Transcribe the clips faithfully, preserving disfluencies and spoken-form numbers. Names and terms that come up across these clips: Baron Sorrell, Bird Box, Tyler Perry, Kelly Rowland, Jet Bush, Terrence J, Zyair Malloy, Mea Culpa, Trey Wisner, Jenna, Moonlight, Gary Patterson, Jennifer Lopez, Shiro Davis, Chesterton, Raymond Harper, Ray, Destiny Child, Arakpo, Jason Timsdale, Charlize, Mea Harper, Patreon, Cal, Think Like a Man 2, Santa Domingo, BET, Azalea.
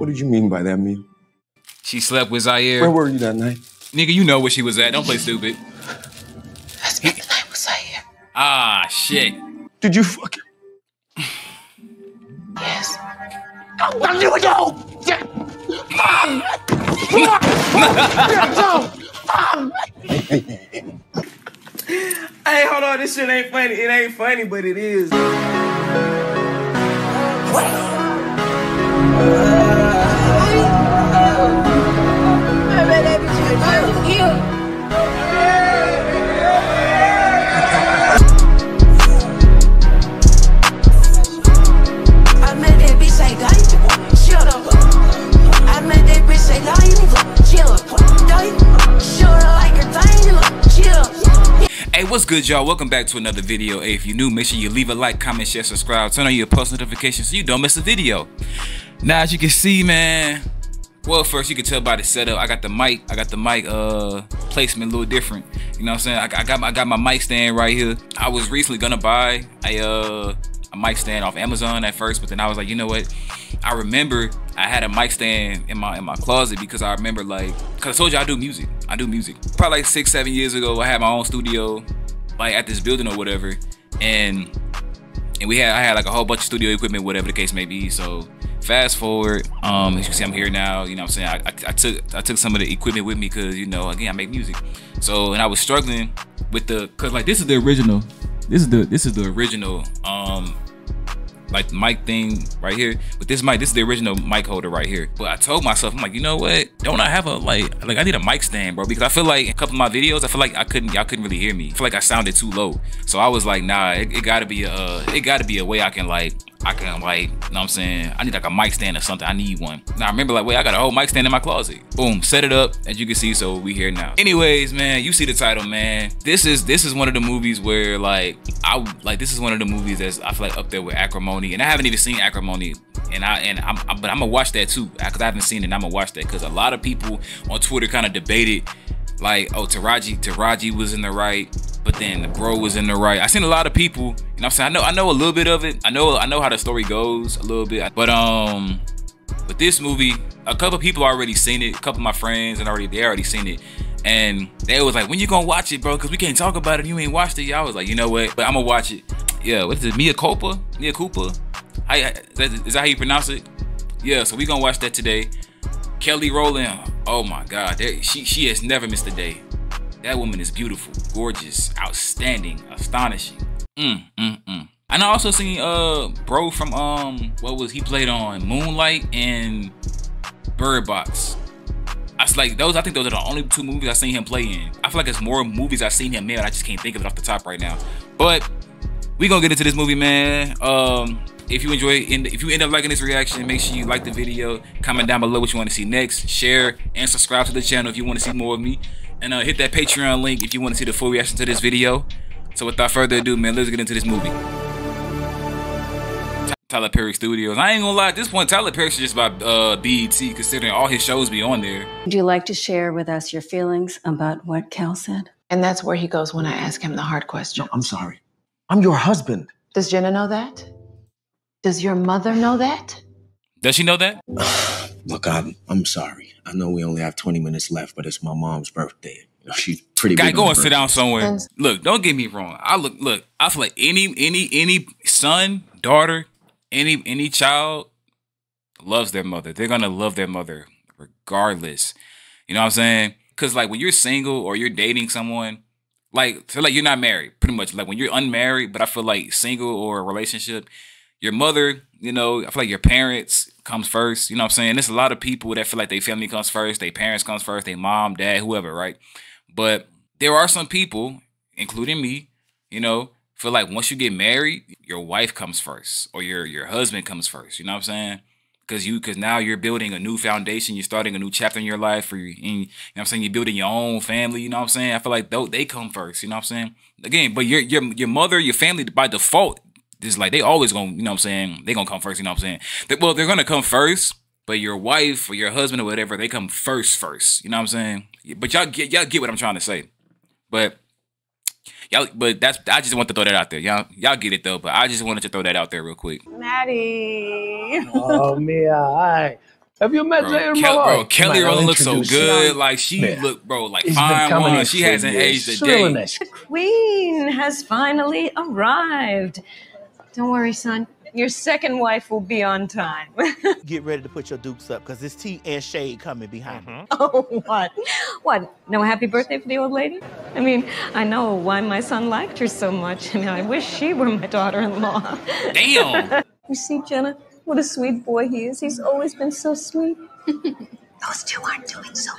What did you mean by that, Mea? She slept with Zyair. Where were you that night? Nigga, you know where she was at. Don't play stupid. I spent the night with Zyair. Ah, shit. Did you fuck him? Yes. I want you to go! Mom! Mom! Hey, hold on. This shit ain't funny. It ain't funny, but it is. Hey, what's good, y'all? Welcome back to another video. Hey, if you're new, make sure you leave a like, comment, share, subscribe, turn on your post notifications so you don't miss a video. Now, as you can see, man, well, first you can tell by the setup. I got the mic, I got the mic uh placement a little different. You know what I'm saying? I, I got my I got my mic stand right here. I was recently gonna buy a uh a mic stand off Amazon at first, but then I was like, you know what? I remember I had a mic stand in my in my closet because I remember, like, because I told you I do music. I do music. Probably like six, seven years ago, I had my own studio, like at this building or whatever, and and we had I had like a whole bunch of studio equipment, whatever the case may be. So fast forward, um, as you can see, I'm here now. You know what I'm saying? I, I, I took I took some of the equipment with me because, you know, again, I make music. So, and I was struggling with the, cause like this is the original. This is the this is the original. Um. Like mic thing right here, but this mic, this is the original mic holder right here. But I told myself, I'm like, you know what? Don't I have a like, like I need a mic stand, bro? Because I feel like a couple of my videos, I feel like I couldn't, y'all couldn't really hear me. I feel like I sounded too low. So I was like, nah, it, it gotta be a, uh, it gotta be a way I can like, I can like, you know what I'm saying? I need like a mic stand or something. I need one. Now I remember like, wait, I got a whole mic stand in my closet. Boom, set it up, as you can see. So we here now. Anyways, man, you see the title, man. This is this is one of the movies where like I like this is one of the movies that's I feel like up there with Acrimony. And I haven't even seen Acrimony, and I and I'm I, but I'm gonna watch that too because I haven't seen it. And I'm gonna watch that because a lot of people on Twitter kind of debated, like, oh, Taraji Taraji was in the right, but then the bro was in the right. I seen a lot of people, you know what I'm saying? I know I know a little bit of it. I know I know how the story goes a little bit, but um, but this movie, a couple of people already seen it. A couple of my friends and already they already seen it. And they was like, when you gonna watch it, bro? Because we can't talk about it. You ain't watched it. Y'all was like, you know what? But I'm gonna watch it. Yeah, what is it? Mea Culpa? Mea Culpa? How, is, that, is that how you pronounce it? Yeah, so we gonna watch that today. Kelly Rowland. Oh my God, there, she she has never missed a day. That woman is beautiful, gorgeous, outstanding, astonishing. Mm mm mm. And I also seen uh bro from um what was he played on Moonlight and Bird Box. I was like those. I think those are the only two movies I've seen him play in. I feel like it's more movies I've seen him in. I just can't think of it off the top right now. But we gonna get into this movie, man. Um, if you enjoy, if you end up liking this reaction, make sure you like the video, comment down below what you want to see next, share and subscribe to the channel if you want to see more of me, and uh, hit that Patreon link if you want to see the full reaction to this video. So without further ado, man, let's get into this movie. Tyler Perry Studios. I ain't gonna lie, at this point, Tyler Perry should just buy uh, B E T, considering all his shows be on there. Would you like to share with us your feelings about what Cal said? And that's where he goes when I ask him the hard question. No, I'm sorry. I'm your husband. Does Jenna know that? Does your mother know that? Does she know that? Look, I'm, I'm sorry. I know we only have twenty minutes left, but it's my mom's birthday. She's pretty big. Guy, go and sit down somewhere. And look, don't get me wrong. I look, look, I feel like any, any, any son, daughter, Any any child loves their mother. They're gonna love their mother regardless. You know what I'm saying? Cause like when you're single or you're dating someone, like feel like you're not married, pretty much. Like when you're unmarried, but I feel like single or a relationship, your mother, you know, I feel like your parents comes first. You know what I'm saying? There's a lot of people that feel like their family comes first, their parents comes first, their mom, dad, whoever, right? But there are some people, including me, you know, feel like once you get married, your wife comes first or your your husband comes first. You know what I'm saying? Because you because now you're building a new foundation. You're starting a new chapter in your life. Or you, and, you know what I'm saying? You're building your own family. You know what I'm saying? I feel like they, they come first. You know what I'm saying? Again, but your your your mother, your family, by default, is like they always going to, you know what I'm saying? They going to come first. You know what I'm saying? They, well, they're going to come first. But your wife or your husband or whatever, they come first first. You know what I'm saying? But y'all get, y'all get what I'm trying to say. But... Y'all, but that's I just want to throw that out there. Y'all y'all get it though, but I just wanted to throw that out there real quick. Maddie. Oh, Mea, all right. Have you met Zyair Malloy? Bro, Kelly Rowland looks so good. Like, she yeah. looked, bro, like fine. She hasn't aged a day. The queen has finally arrived. Don't worry, son. Your second wife will be on time. Get ready to put your dukes up, because there's tea and shade coming behind mm-hmm. Oh, what? What? No happy birthday for the old lady? I mean, I know why my son liked her so much. I mean, I wish she were my daughter-in-law. Damn! You see, Jenna, what a sweet boy he is. He's always been so sweet. Those two aren't doing so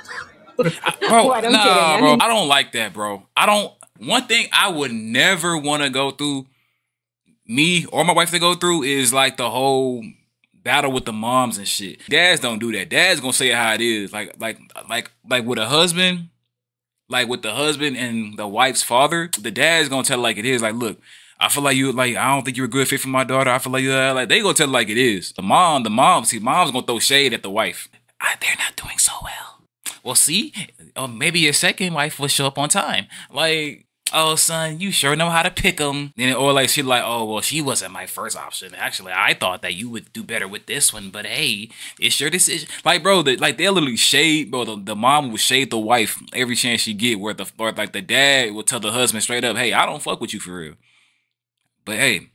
well. I, bro, well, I don't nah, bro, I don't like that, bro. I don't... One thing I would never want to go through me or my wife to go through is like the whole battle with the moms and shit. Dads don't do that. Dads gonna say it how it is. Like, like, like, like with a husband, like with the husband and the wife's father, the dad's gonna tell it like it is. Like, look, I feel like you, like, I don't think you're a good fit for my daughter. I feel like you, uh, like, they gonna tell it like it is. The mom, the mom, see, mom's gonna throw shade at the wife. I, they're not doing so well. Well, see, uh, maybe your second wife will show up on time. Like, oh, son, you sure know how to pick them. And, or like, she like, oh, well, she wasn't my first option. Actually, I thought that you would do better with this one, but hey, it's your decision. Like, bro, the, like, they'll literally shade, bro, the, the mom will shade the wife every chance she get, where the, or like the dad will tell the husband straight up, hey, I don't fuck with you for real. But hey,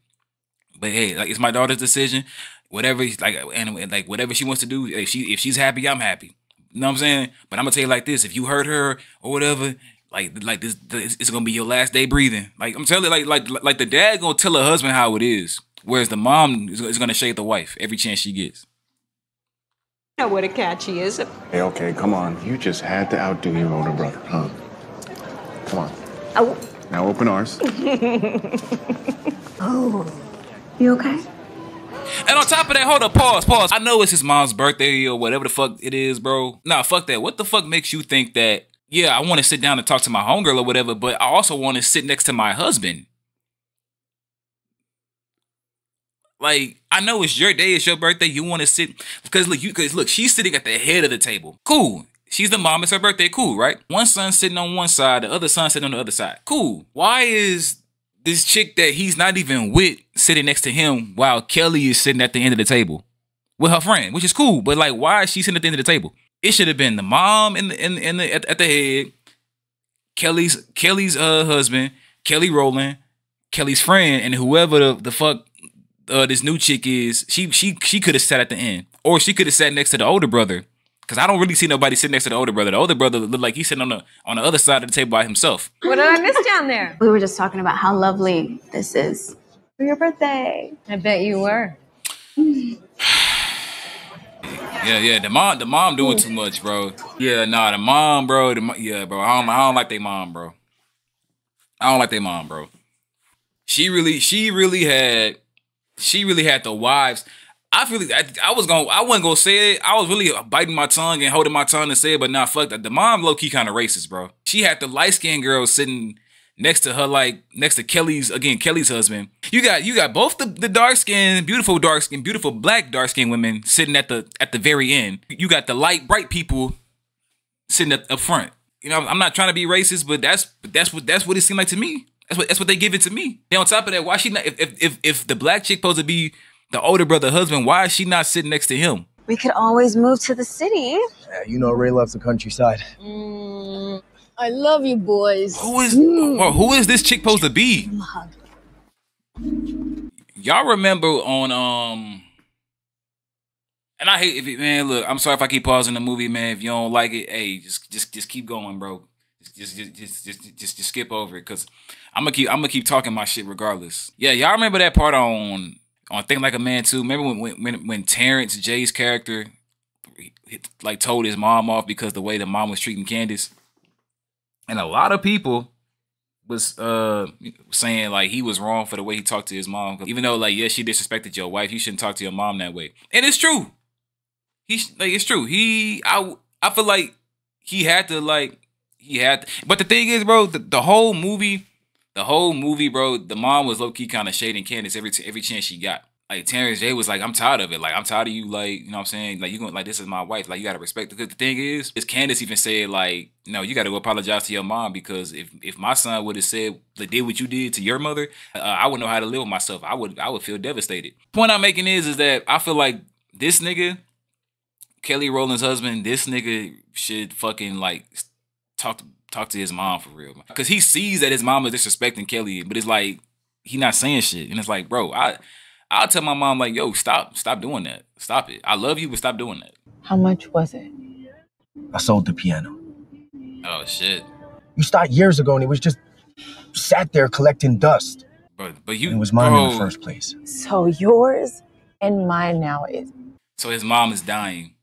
but hey, like, it's my daughter's decision. Whatever, like, and like, whatever she wants to do, if she, if she's happy, I'm happy. You know what I'm saying? But I'm gonna tell you like this, if you hurt her or whatever, Like, like this, this, it's gonna be your last day breathing. Like, I'm telling you, like, like, like the dad gonna tell her husband how it is, whereas the mom is, is gonna shade the wife every chance she gets. I know what a catch he is. Hey, okay, come on. You just had to outdo your older brother, huh? Come on. Oh. Now open ours. Oh, you okay? And on top of that, hold up, pause, pause. I know it's his mom's birthday or whatever the fuck it is, bro. Nah, fuck that. What the fuck makes you think that? Yeah, I want to sit down and talk to my homegirl or whatever, but I also want to sit next to my husband. Like, I know it's your day, it's your birthday, you want to sit... Because look, you, cause look, she's sitting at the head of the table. Cool. She's the mom, it's her birthday, cool, right? One son sitting on one side, the other son sitting on the other side. Cool. Why is this chick that he's not even with sitting next to him while Kelly is sitting at the end of the table with her friend, which is cool, but like, why is she sitting at the end of the table? It should have been the mom in the, in, in the at, at the head, Kelly's Kelly's uh husband, Kelly Rowland, Kelly's friend, and whoever the, the fuck uh, this new chick is. She she she could have sat at the end, or she could have sat next to the older brother, because I don't really see nobody sitting next to the older brother. The older brother looked like he's sitting on the on the other side of the table by himself. What did I miss down there? We were just talking about how lovely this is for your birthday. I bet you were. Yeah, yeah, the mom, the mom doing too much, bro. Yeah, nah, the mom, bro. The, yeah, bro. I don't, I don't like they mom, bro. I don't like they mom, bro. She really, she really had, she really had the wives. I feel like I, I was gonna, I wasn't gonna say it. I was really biting my tongue and holding my tongue to say it, but nah, fuck that. The mom, low key, kind of racist, bro. She had the light skinned girl sitting next to her, like next to Kelly's again, Kelly's husband. You got you got both the, the dark skinned, beautiful dark skinned, beautiful black dark skinned women sitting at the at the very end. You got the light bright people sitting at, up front. You know, I'm not trying to be racist, but that's that's what that's what it seemed like to me. That's what that's what they give it to me. And on top of that, why she not? If if if, if the black chick supposed to be the older brother husband, why is she not sitting next to him? We could always move to the city. Yeah, you know, Ray loves the countryside. Mm. I love you, boys. Who is mm. who is this chick supposed to be? Y'all remember on um, and I hate if it, man. Look, I'm sorry if I keep pausing the movie, man. If you don't like it, hey, just just just keep going, bro. Just just just just just, just skip over it, cause I'm gonna keep I'm gonna keep talking my shit regardless. Yeah, y'all remember that part on on Think Like a Man two? Remember when when when Terrence J's character like told his mom off because the way the mom was treating Candace? And a lot of people was uh, saying, like, he was wrong for the way he talked to his mom. Even though, like, yeah, she disrespected your wife, you shouldn't talk to your mom that way. And it's true. He, like, it's true. He, I, I feel like he had to, like, he had to. But the thing is, bro, the, the whole movie, the whole movie, bro, the mom was low-key kind of shading Candace every every chance she got. Like, Terrence J was like, I'm tired of it. Like, I'm tired of you, like, you know what I'm saying? Like, you gonna, like, this is my wife. Like, you gotta respect it. Because the thing is, is Candace even said, like, no, you gotta go apologize to your mom, because if, if my son would have said, like, did what you did to your mother, uh, I wouldn't know how to live with myself. I would, I would feel devastated. Point I'm making is, is that I feel like this nigga Kelly Rowland's husband, this nigga should fucking like talk to, talk to his mom for real. Because he sees that his mom is disrespecting Kelly, but it's like, he not saying shit. And it's like, bro, I, I'll tell my mom like, yo, stop, stop doing that. Stop it. I love you, but stop doing that. How much was it? I sold the piano. Oh, shit. You started years ago and it was just sat there collecting dust. But, but you, and it was mine bro. in the first place. So yours and mine now is. So his mom is dying.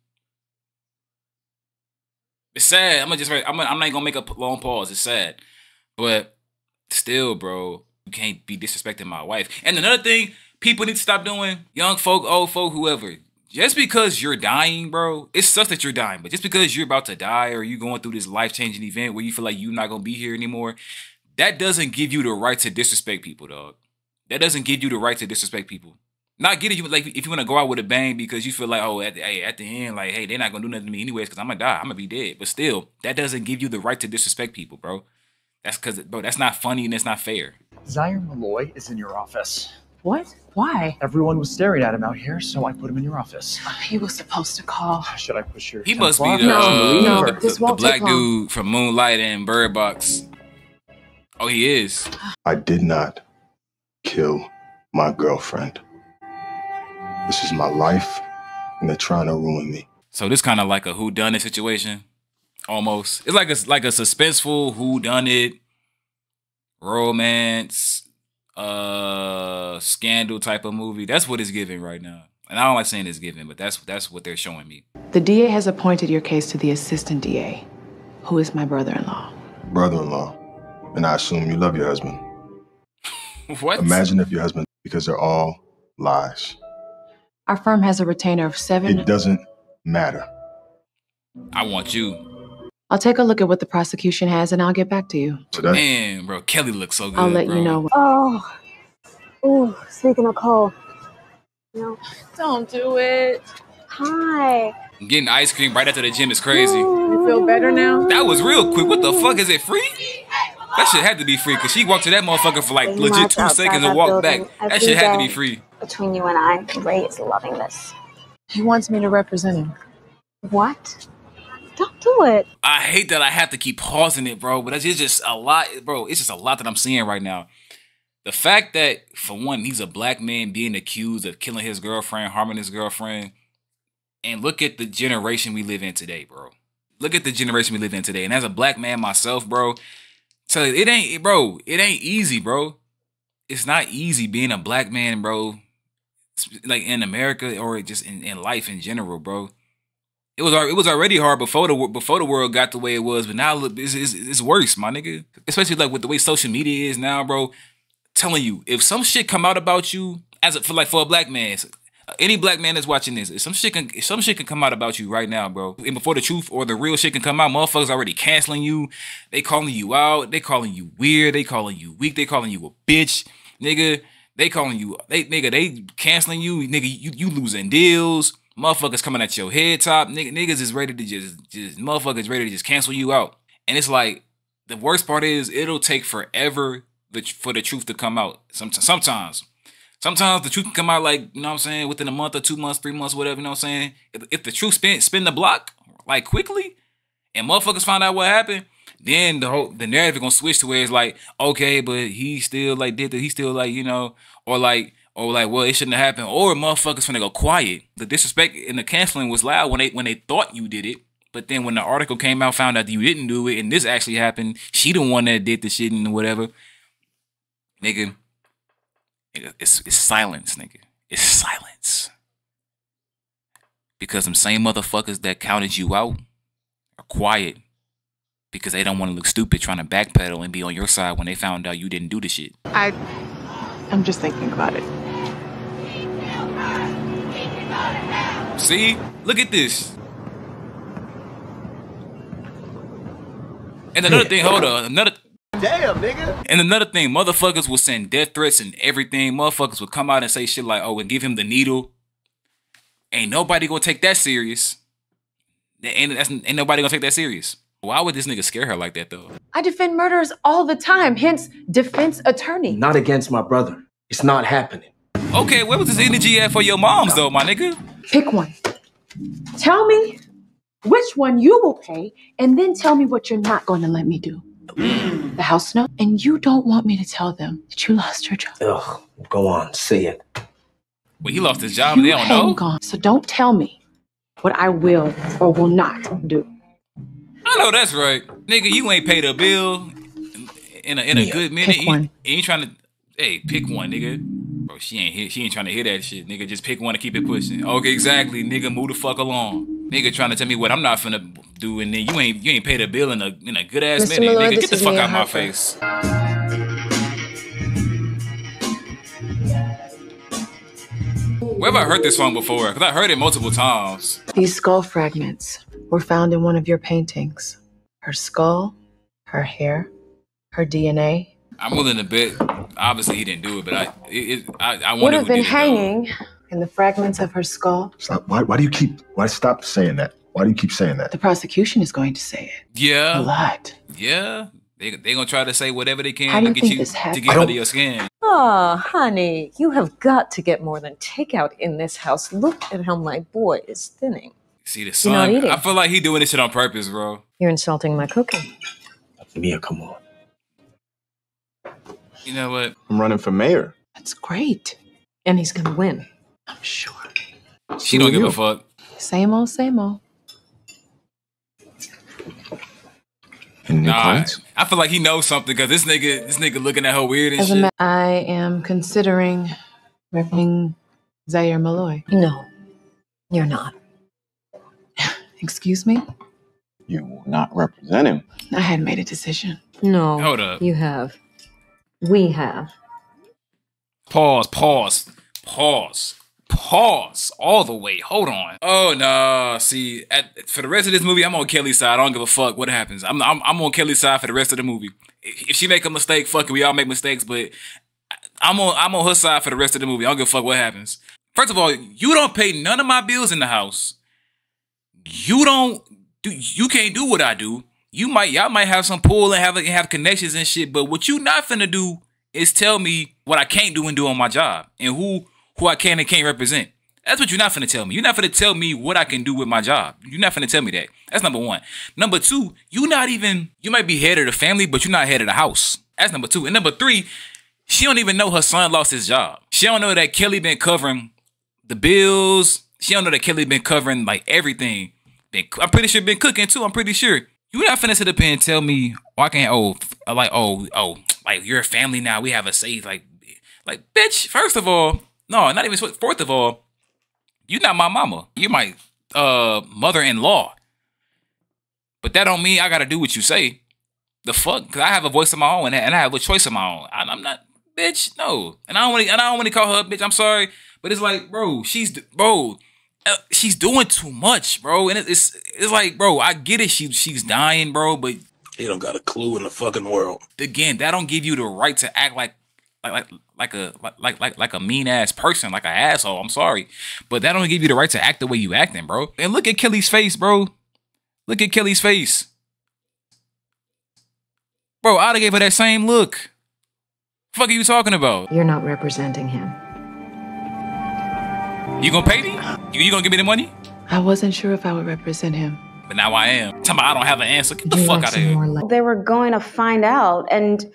It's sad. I'm gonna just. I'm. Gonna, I'm not gonna make a long pause. It's sad, but still, bro, you can't be disrespecting my wife. And another thing, people need to stop doing. Young folk, old folk, whoever. Just because you're dying, bro, it sucks that you're dying. But just because you're about to die or you're going through this life-changing event where you feel like you're not gonna be here anymore, that doesn't give you the right to disrespect people, dog. That doesn't give you the right to disrespect people. Not get it, you like if you want to go out with a bang because you feel like, oh, at the, hey, at the end, like, hey, they're not gonna do nothing to me anyways because I'm gonna die, I'm gonna be dead. But still, that doesn't give you the right to disrespect people, bro. That's because, bro, that's not funny and that's not fair. Zyair Malloy is in your office. What? Why? Everyone was staring at him out here, so I put him in your office. He was supposed to call. Should I push your? He must be the, uh, no, the, the, the black dude from Moonlight and Bird Box. Oh, he is. I did not kill my girlfriend. This is my life, and they're trying to ruin me. So this kind of like a whodunit situation, almost. It's like a, like a suspenseful whodunit, romance, uh, scandal type of movie. That's what it's giving right now. And I don't like saying it's giving, but that's, that's what they're showing me. The D A has appointed your case to the assistant D A, who is my brother-in-law. Brother-in-law. And I assume you love your husband. What? Imagine if your husband, because they're all lies. Our firm has a retainer of seven. It doesn't matter. I want you. I'll take a look at what the prosecution has and I'll get back to you. Today? Man, bro, Kelly looks so good. I'll let bro. you know. Oh, ooh, speaking of cold. No, don't do it. Hi. Getting ice cream right after the gym is crazy. You feel better now? That was real quick. What the fuck? Is it free? That shit had to be free because she walked to that motherfucker for like and legit two seconds and walked back. That shit had to be free. Between you and I, Ray is loving this. He wants me to represent him. What? Don't do it. I hate that I have to keep pausing it, bro, but it's just a lot, bro. It's just a lot that I'm seeing right now. The fact that, for one, he's a black man being accused of killing his girlfriend, harming his girlfriend. And look at the generation we live in today, bro. Look at the generation we live in today. And as a black man myself, bro, so it ain't, bro, it ain't easy, bro. It's not easy being a black man, bro. Like in America or just in, in life in general, bro. It was it was already hard before the before the world got the way it was, but now it's, it's, it's worse, my nigga. Especially like with the way social media is now, bro. Telling you, if some shit come out about you as a, for like for a black man, any black man that's watching this, if some shit can if some shit can come out about you right now, bro. And before the truth or the real shit can come out, motherfuckers already canceling you. They calling you out. They calling you weird. They calling you weak. They calling you a bitch, nigga. They calling you, they nigga, they canceling you, nigga, you, you losing deals, motherfuckers coming at your head top, nigga, niggas is ready to just, just, motherfuckers ready to just cancel you out. And it's like, the worst part is, it'll take forever the, for the truth to come out. Sometimes, sometimes, sometimes the truth can come out like, you know what I'm saying, within a month or two months, three months, whatever, you know what I'm saying? If, if the truth spin, spin the block, like quickly, and motherfuckers find out what happened, then the whole the narrative gonna switch to where it's like, okay, but he still like did that, he still like, you know, or like, or like, well, it shouldn't have happened, or motherfuckers finna go quiet. The disrespect and the canceling was loud when they when they thought you did it, but then when the article came out, found out that you didn't do it, and this actually happened, she the one that did the shit and whatever. Nigga, it's it's silence, nigga. It's silence. Because them same motherfuckers that counted you out are quiet. Because they don't want to look stupid trying to backpedal and be on your side when they found out you didn't do the shit. I, I'm just thinking about it. See? Look at this. And another thing, hold on, another... Damn, nigga. And another thing, motherfuckers will send death threats and everything. Motherfuckers will come out and say shit like, oh, and give him the needle. Ain't nobody gonna take that serious. Ain't, that's, ain't nobody gonna take that serious. Why would this nigga scare her like that, though? I defend murderers all the time, hence defense attorney. Not against my brother. It's not happening. Okay, where was this energy at for your moms, though, my nigga? Pick one. Tell me which one you will pay, and then tell me what you're not going to let me do. The house note. And you don't want me to tell them that you lost your job. Ugh, go on, say it. Well, he lost his job, you and they don't know. Gone. So don't tell me what I will or will not do. I know that's right. Nigga, you ain't paid a bill in a, in a yeah, good minute. Pick one. And you trying to, hey, pick one, nigga. Bro, she ain't here. She ain't trying to hear that shit, nigga. Just pick one and keep it pushing. Okay, exactly, nigga. Move the fuck along. Nigga trying to tell me what I'm not finna do, and then you ain't you ain't paid a bill in a in a good ass minute, nigga. Get the fuck out of my face. Where have I heard this song before? Because I heard it multiple times. These skull fragments were found in one of your paintings. Her skull, her hair, her D N A. I'm willing to bet. Obviously, he didn't do it, but I it, it, I, I wonder who did it. Would have been hanging. And the fragments of her skull. Stop. Why, why do you keep, why stop saying that? Why do you keep saying that? The prosecution is going to say it. Yeah. A lot. Yeah. They, they're going to try to say whatever they can How to do get you, you to get under your skin. Oh, honey, you have got to get more than takeout in this house. Look at how my boy is thinning. See the sun? I feel like he doing this shit on purpose, bro. You're insulting my cooking. Mea, come on. You know what? I'm running for mayor. That's great. And he's going to win. I'm sure. She don't give a fuck. Same old, same old. Nah, I feel like he knows something because this nigga, this nigga looking at her weird and shit. I am considering repping Zyair Malloy. No, you're not. Excuse me? You will not represent him. I had made a decision. No. Hold up. You have. We have. Pause, pause, pause. Pause all the way. Hold on. Oh no. See, at, for the rest of this movie, I'm on Kelly's side. I don't give a fuck what happens. I'm I'm, I'm on Kelly's side for the rest of the movie. If she make a mistake, fuck it. We all make mistakes, but I'm on I'm on her side for the rest of the movie. I don't give a fuck what happens. First of all, you don't pay none of my bills in the house. You don't do. You can't do what I do. You might y'all might have some pull and have have connections and shit. But what you not finna do is tell me what I can't do and do on my job and who. Who I can and can't represent. That's what you're not finna tell me. You're not finna tell me what I can do with my job. You're not finna tell me that. That's number one. Number two, you're not even, you might be head of the family, but you're not head of the house. That's number two. And number three, she don't even know her son lost his job. She don't know that Kelly been covering the bills. She don't know that Kelly been covering like everything. Been, I'm pretty sure been cooking too. I'm pretty sure. You're not finna sit up here and tell me, oh, I can't, oh, like, oh, oh, like you're a family now. We have a say. Like, like, bitch, first of all, no, not even. Fourth of all, you're not my mama. You're my uh, mother-in-law. But that don't mean I gotta do what you say. The fuck? Because I have a voice of my own and I have a choice of my own. I'm not, bitch. No, and I don't want to. And I don't want to call her a bitch. I'm sorry, but it's like, bro, she's bro, uh, she's doing too much, bro. And it's it's like, bro, I get it. She she's dying, bro, but they don't got a clue in the fucking world. Again, that don't give you the right to act like. Like like like a like like like a mean ass person, like an asshole. I'm sorry, but that don't give you the right to act the way you acting, bro. And look at Kelly's face, bro. Look at Kelly's face, bro. I'da gave her that same look. Fuck are you talking about? You're not representing him. You gonna pay me? You, you gonna give me the money? I wasn't sure if I would represent him. But now I am. Tell me I don't have an answer. Get the you fuck out of here. They were going to find out and.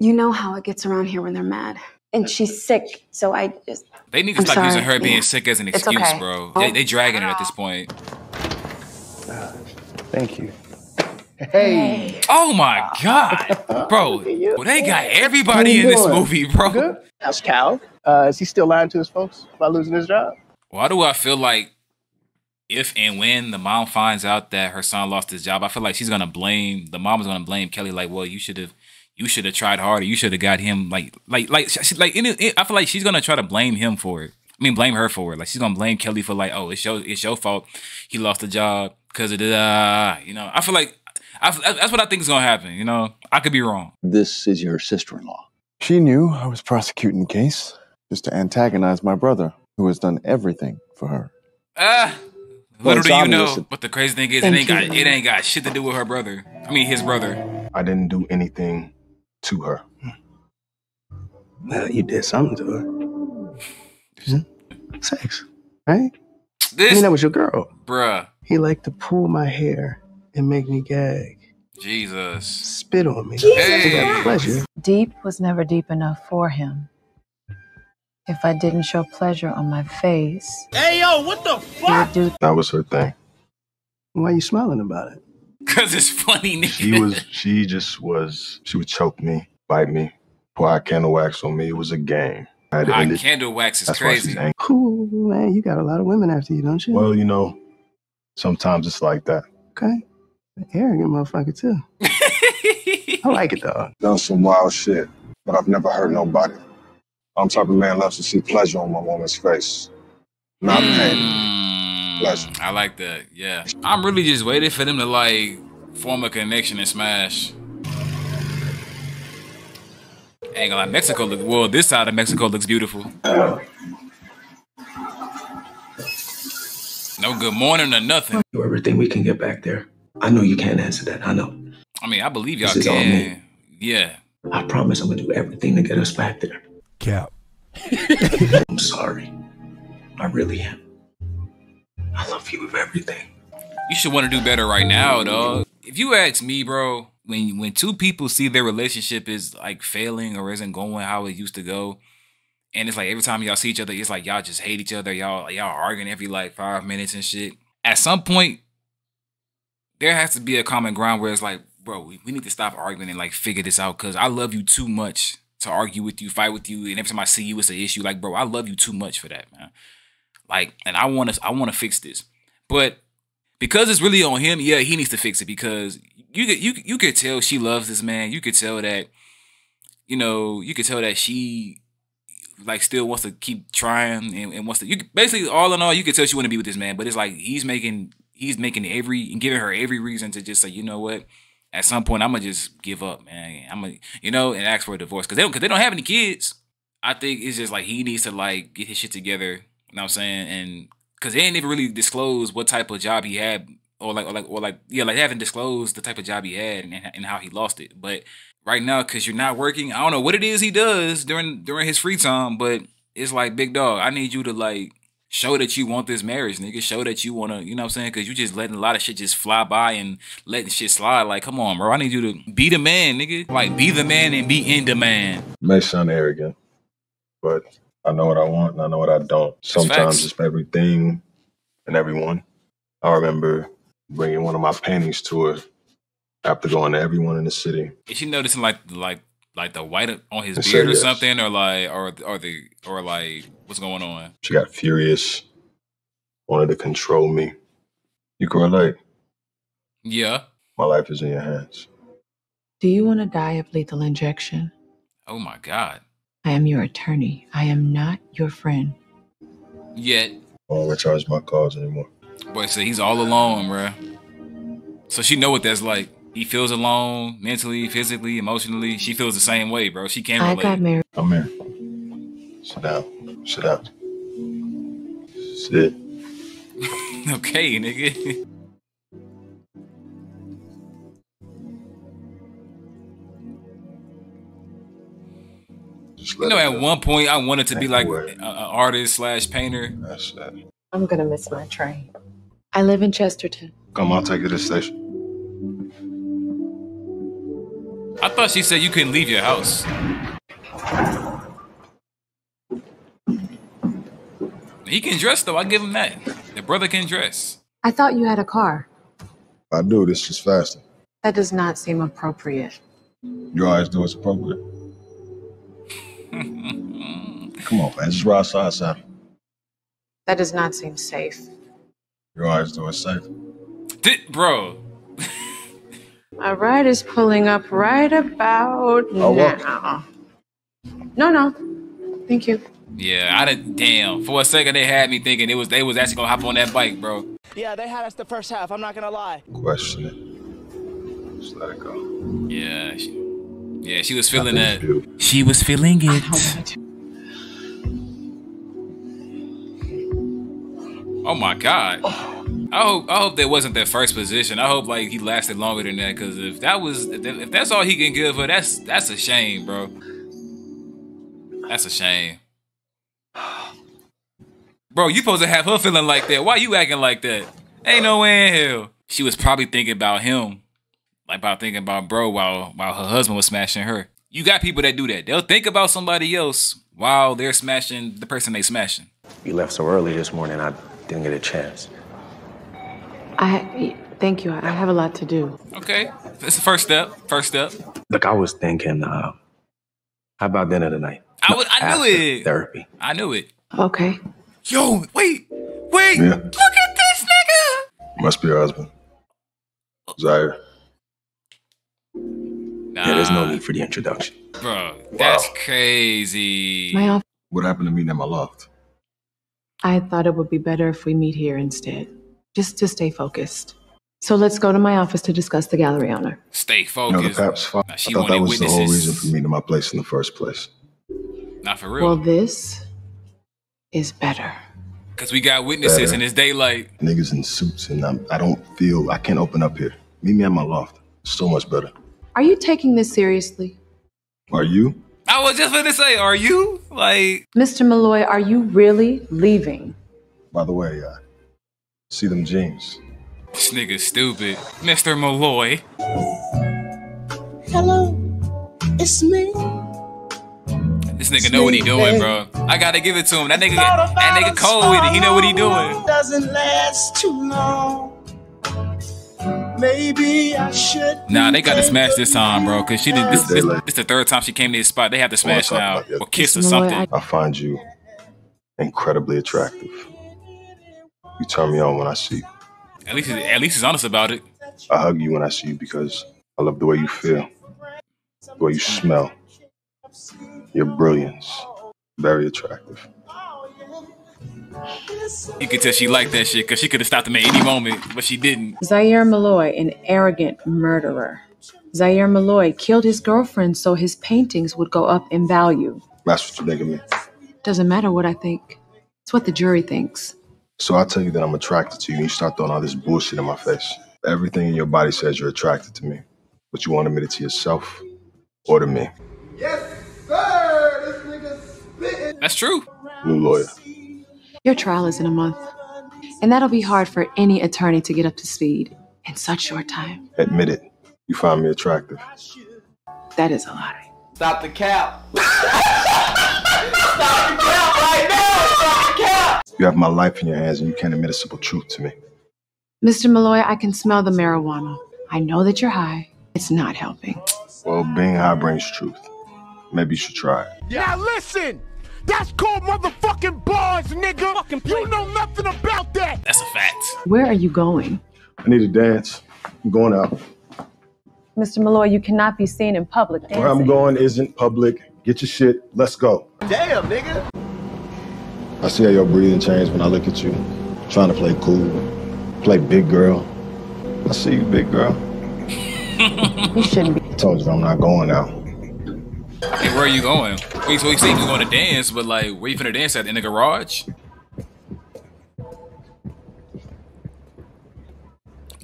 You know how it gets around here when they're mad. And she's sick, so I just... They need to I'm stop sorry. using her being yeah. sick as an excuse, okay. bro. Oh. They, they dragging her at this point. Uh, thank you. Hey. hey. Oh, my God. Bro, well, they got everybody in this movie, bro. Good? That's Cal. Uh, is he still lying to his folks about losing his job? Why do I feel like if and when the mom finds out that her son lost his job, I feel like she's going to blame... The mom is going to blame Kelly like, well, you should have... You should have tried harder. You should have got him like, like, like, she, like. It, it, I feel like she's gonna try to blame him for it. I mean, blame her for it. Like she's gonna blame Kelly for like, oh, it's your, it's your fault. He lost the job because of the, you know. I feel like I, that's what I think is gonna happen. You know, I could be wrong. This is your sister-in-law. She knew I was prosecuting the case just to antagonize my brother, who has done everything for her. Ah, well, little do you know. But the crazy thing is, Thank it ain't you. got, it ain't got shit to do with her brother. I mean, his brother. I didn't do anything. To her. Well, you did something to her. Mm-hmm. Sex, right? This, I mean, that was your girl. Bruh. He liked to pull my hair and make me gag. Jesus. Spit on me. Jesus. Hey. Pleasure. Deep was never deep enough for him. If I didn't show pleasure on my face. Hey, yo, what the fuck? Do that was her thing. Why are you smiling about it? Because it's funny, nigga. She was, she just was, she would choke me, bite me, pour out candle wax on me. It was a game. I had to candle wax is That's crazy. Cool, man. You got a lot of women after you, don't you? Well, you know, sometimes it's like that. Okay. An arrogant motherfucker, too. I like it, though. Done some wild shit, but I've never hurt nobody. I'm type of man loves to see pleasure on my woman's face. Not pain. Mm, pleasure. I like that, yeah. I'm really just waiting for them to, like, form a connection and smash. Ain't gonna lie, Mexico look, well, this side of Mexico looks beautiful. Uh, no good morning or nothing. Do everything we can get back there. I know you can't answer that, I know. I mean, I believe y'all can. Yeah. I promise I'm gonna do everything to get us back there. Cap. I'm sorry. I really am. I love you with everything. You should want to do better right now, dog. If you ask me, bro, when when two people see their relationship is like failing or isn't going how it used to go, and it's like every time y'all see each other, it's like y'all just hate each other. Y'all y'all arguing every like five minutes and shit. At some point, there has to be a common ground where it's like, bro, we, we need to stop arguing and like figure this out because I love you too much to argue with you, fight with you, and every time I see you, it's an issue. Like, bro, I love you too much for that, man. Like, and I want to, I want to fix this, but because it's really on him, yeah, he needs to fix it because you, you, you could tell she loves this man. You could tell that, you know, you could tell that she, like, still wants to keep trying and, and wants to. You basically, all in all, you could tell she want to be with this man, but it's like he's making, he's making every, giving her every reason to just say, you know what. At some point, I'm going to just give up, man. I'm going to, you know, and ask for a divorce. Because they don't, cause they don't have any kids. I think it's just like he needs to, like, get his shit together. You know what I'm saying? And because they ain't even really disclosed what type of job he had. Or like, or like, or like, yeah, like they haven't disclosed the type of job he had and, and how he lost it. But right now, because you're not working, I don't know what it is he does during during his free time. But it's like, big dog, I need you to, like, show that you want this marriage, nigga. Show that you want to, you know what I'm saying? Because you just letting a lot of shit just fly by and letting shit slide. Like, come on, bro. I need you to be the man, nigga. Like, be the man and be in demand. It may sound arrogant, but I know what I want and I know what I don't. Sometimes it's everything and everyone. I remember bringing one of my paintings to her after going to everyone in the city. Is she noticing, like, like, like the white on his beard or yes. something, or like, or or the, or like, what's going on? She got furious, wanted to control me. You can relate. Yeah. My life is in your hands. Do you want to die of lethal injection? Oh my God. I am your attorney. I am not your friend. Yet. I don't recharge my calls anymore. Boy, so he's all alone, bruh. So she know what that's like. He feels alone, mentally, physically, emotionally. She feels the same way, bro. She can't relate. I got married. I'm here. Sit down. Sit down. Sit. Okay, nigga. Just you know, at go. one point, I wanted to Thank be like an artist slash painter. That's that. I'm going to miss my train. I live in Chesterton. Come on, I'll take you to the station. I thought she said you couldn't leave your house. He can dress, though. I give him that. The brother can dress. I thought you had a car. I do. This is faster. That does not seem appropriate. You always do what's appropriate. Come on, man. Just ride side side. That does not seem safe. You always do what's safe. D- bro. My ride is pulling up right about oh, now. Well. No, no. Thank you. Yeah, I didn't. Damn. For a second, they had me thinking it was they was actually going to hop on that bike, bro. Yeah, they had us the first half. I'm not going to lie. Question it. Just let it go. Yeah. She, yeah, she was feeling that. You. She was feeling it. Oh, my God. Oh. I hope I hope that wasn't their first position. I hope like he lasted longer than that, because if that was if that's all he can give her, that's that's a shame, bro. That's a shame. Bro, you supposed to have her feeling like that. Why you acting like that? Ain't no way in hell. She was probably thinking about him. Like about thinking about bro while while her husband was smashing her. You got people that do that. They'll think about somebody else while they're smashing the person they smashing. You left so early this morning, I didn't get a chance. I, thank you. I have a lot to do. Okay. That's the first step. First step. Look, I was thinking, uh, how about dinner tonight? I, was, I knew it. Therapy. I knew it. Okay. Yo, wait. Wait. Yeah. Look at this nigga. Must be her husband. Zyair. Nah. Yeah, there's no need for the introduction. Bro, that's wow. crazy. My office. What happened to meeting at my loft? I thought it would be better if we meet here instead. Just to stay focused. So let's go to my office to discuss the gallery honor. Stay focused. You know, the pap's father, nah, she I thought that was witnesses. The whole reason for me to my place in the first place. Not for real. Well, this is better. Because we got witnesses better. And it's daylight. Niggas in suits and I'm, I don't feel, I can't open up here. Meet me at my loft. So much better. Are you taking this seriously? Are you? I was just going to say, are you? Like... Mister Malloy, are you really leaving? By the way, uh, see them jeans. This nigga's stupid. Mister Malloy. Hello, it's me. This nigga know what he doing, bro. I gotta give it to him. That nigga, that nigga cold with it. He know what he doing. Doesn't last too long. Maybe I should. Nah, they gotta smash this time, bro. Cause she did. This, this, this, this the third time she came to this spot. They have to smash now or kiss or something. I find you incredibly attractive. You turn me on when I see you. At least, at least he's honest about it. I hug you when I see you because I love the way you feel, the way you smell. Your brilliance, very attractive. You could tell she liked that shit because she could have stopped him at any moment, but she didn't. Zyair Malloy, an arrogant murderer. Zyair Malloy killed his girlfriend so his paintings would go up in value. That's what you think of me. Doesn't matter what I think. It's what the jury thinks. So I tell you that I'm attracted to you and you start throwing all this bullshit in my face. Everything in your body says you're attracted to me, but you won't admit it to yourself or to me. Yes, sir! This nigga's spitting. That's true. New lawyer. Your trial is in a month, and that'll be hard for any attorney to get up to speed in such short time. Admit it. You find me attractive. That is a lie. Stop the cap. Stop the cap right now! Stop the cap! You have my life in your hands, and you can't admit a simple truth to me. Mister Malloy, I can smell the marijuana. I know that you're high. It's not helping. Well, being high brings truth. Maybe you should try it. Now listen! That's called motherfucking bars, nigga! Fucking you know nothing about that! That's a fact. Where are you going? I need to dance. I'm going out. Mister Malloy, you cannot be seen in public dancing. Where I'm going isn't public. Get your shit. Let's go. Damn, nigga! I see how your breathing changed when I look at you. I'm trying to play cool. Play big girl. I see you, big girl. You shouldn't be. I told you I'm not going out. Hey, where are you going? Wait, so you say you going to dance, but like, where you finna dance at? In the garage?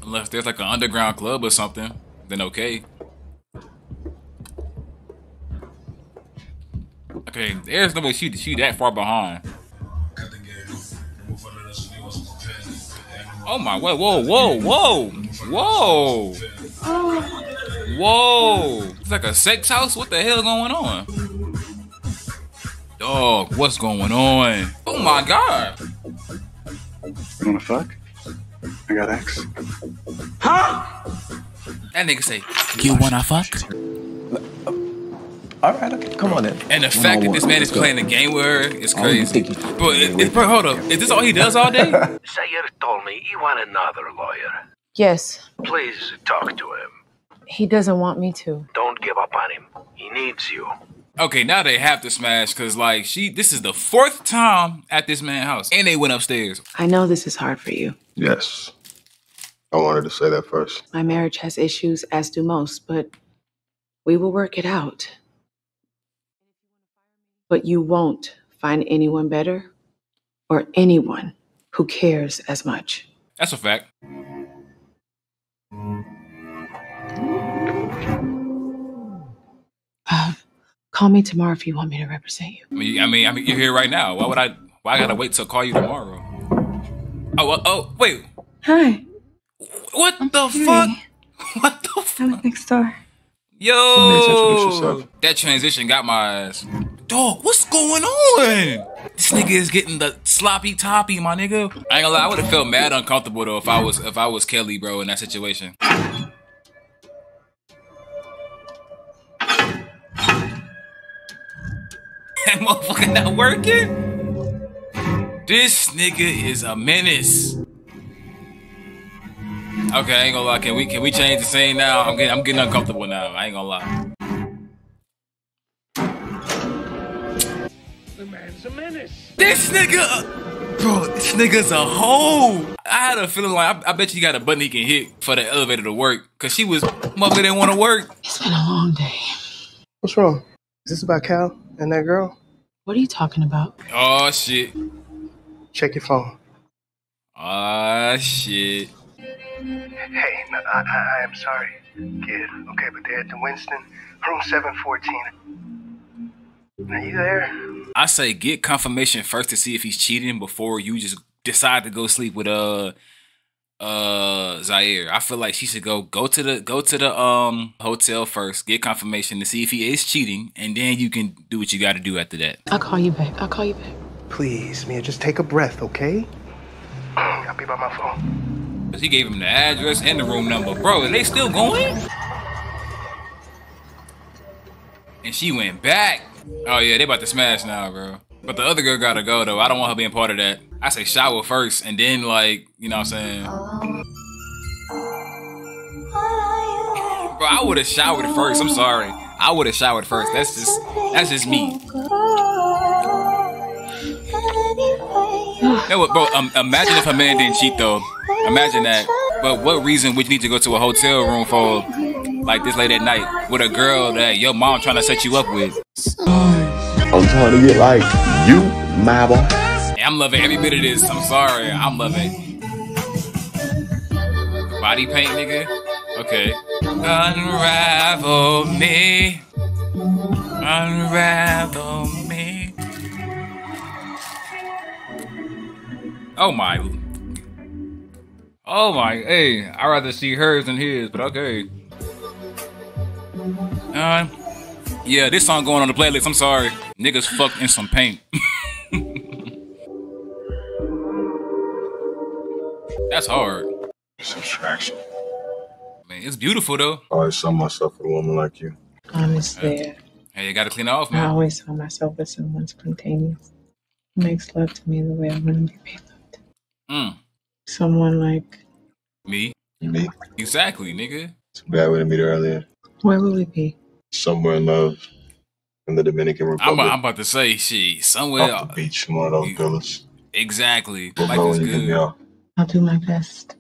Unless there's like an underground club or something, then okay. Okay, there's no way she, she that far behind. Oh my, whoa, whoa, whoa, whoa, whoa. Oh. Whoa! It's like a sex house? What the hell going on? Dog, what's going on? Oh my god! You wanna fuck? I got X. Huh? That nigga say, you wanna fuck? Alright, okay, come on in. And the fact that this man is playing a game with her is crazy. Bro, it, it, bro, hold up. Is this all he does all day? Zyair told me you want another lawyer. Yes. Please talk to him. He doesn't want me to. Don't give up on him. He needs you. Okay, now they have to smash because, like, she. This is the fourth time at this man's house, and they went upstairs. I know this is hard for you. Yes. I wanted to say that first. My marriage has issues, as do most, but we will work it out. But you won't find anyone better or anyone who cares as much. That's a fact. Uh, call me tomorrow if you want me to represent you. I mean, I mean, I mean, you're here right now. Why would I? Well, I gotta wait till I call you tomorrow. Oh, oh, oh wait. Hi. What I'm the Perry. Fuck? What the fuck? I live next door. Yo, that transition got my ass. Dog, what's going on? This nigga is getting the sloppy toppy, my nigga. I ain't gonna lie, I would have felt mad uncomfortable though if I was if I was Kelly, bro, in that situation. That motherfucker not working? This nigga is a menace. Okay, I ain't gonna lie. Can we can we change the scene now? I'm getting I'm getting uncomfortable now. I ain't gonna lie. The man's a menace. This nigga, bro, this nigga's a hoe. I had a feeling like I, I bet you got a button he can hit for the elevator to work, cause she was mother didn't want to work. It's been a long day. What's wrong? Is this about Cal and that girl? What are you talking about? Oh shit. Check your phone. Ah shit. Hey, no, I, I, I am sorry, kid, okay, but they're at the Winston, room seven fourteen. Are you there? I say get confirmation first to see if he's cheating before you just decide to go sleep with, uh, uh, Zyair. I feel like she should go, go to the, go to the, um, hotel first, get confirmation to see if he is cheating, and then you can do what you gotta do after that. I'll call you back, I'll call you back. Please, Mea, just take a breath, okay? I'll be by my phone. He gave him the address and the room number. Bro, are they still going? And she went back. Oh yeah, they about to smash now, bro. But the other girl gotta go though. I don't want her being part of that. I say shower first and then like, you know what I'm saying? Bro, I would've showered first. I'm sorry. I would've showered first. That's just, that's just me. No, bro, um, imagine if her man didn't cheat though. Imagine that. But what reason would you need to go to a hotel room for, like this late at night, with a girl that your mom trying to set you up with? I'm trying to get like you, my boy. I'm loving every bit of this. I'm sorry, I'm loving. Body paint, nigga. Okay. Unravel me, unravel me. Oh my. Oh my, hey, I'd rather see hers than his, but okay. Uh, yeah, this song going on the playlist, I'm sorry. Niggas fucked in some paint. That's hard. It's abstraction. Man, it's beautiful though. I always saw myself with a woman like you. Honestly. Uh, hey, you gotta clean it off, man. I always saw myself as someone spontaneous. Makes love to me the way I want to be made loved. Mm. Someone like me. Me. Exactly, nigga. It's a bad way to meet her earlier. Where will we be? Somewhere in love. In the Dominican Republic. I'm, I'm about to say shit. Somewhere off the beach, one of those villas. Exactly. Like it's good. I'll do my best.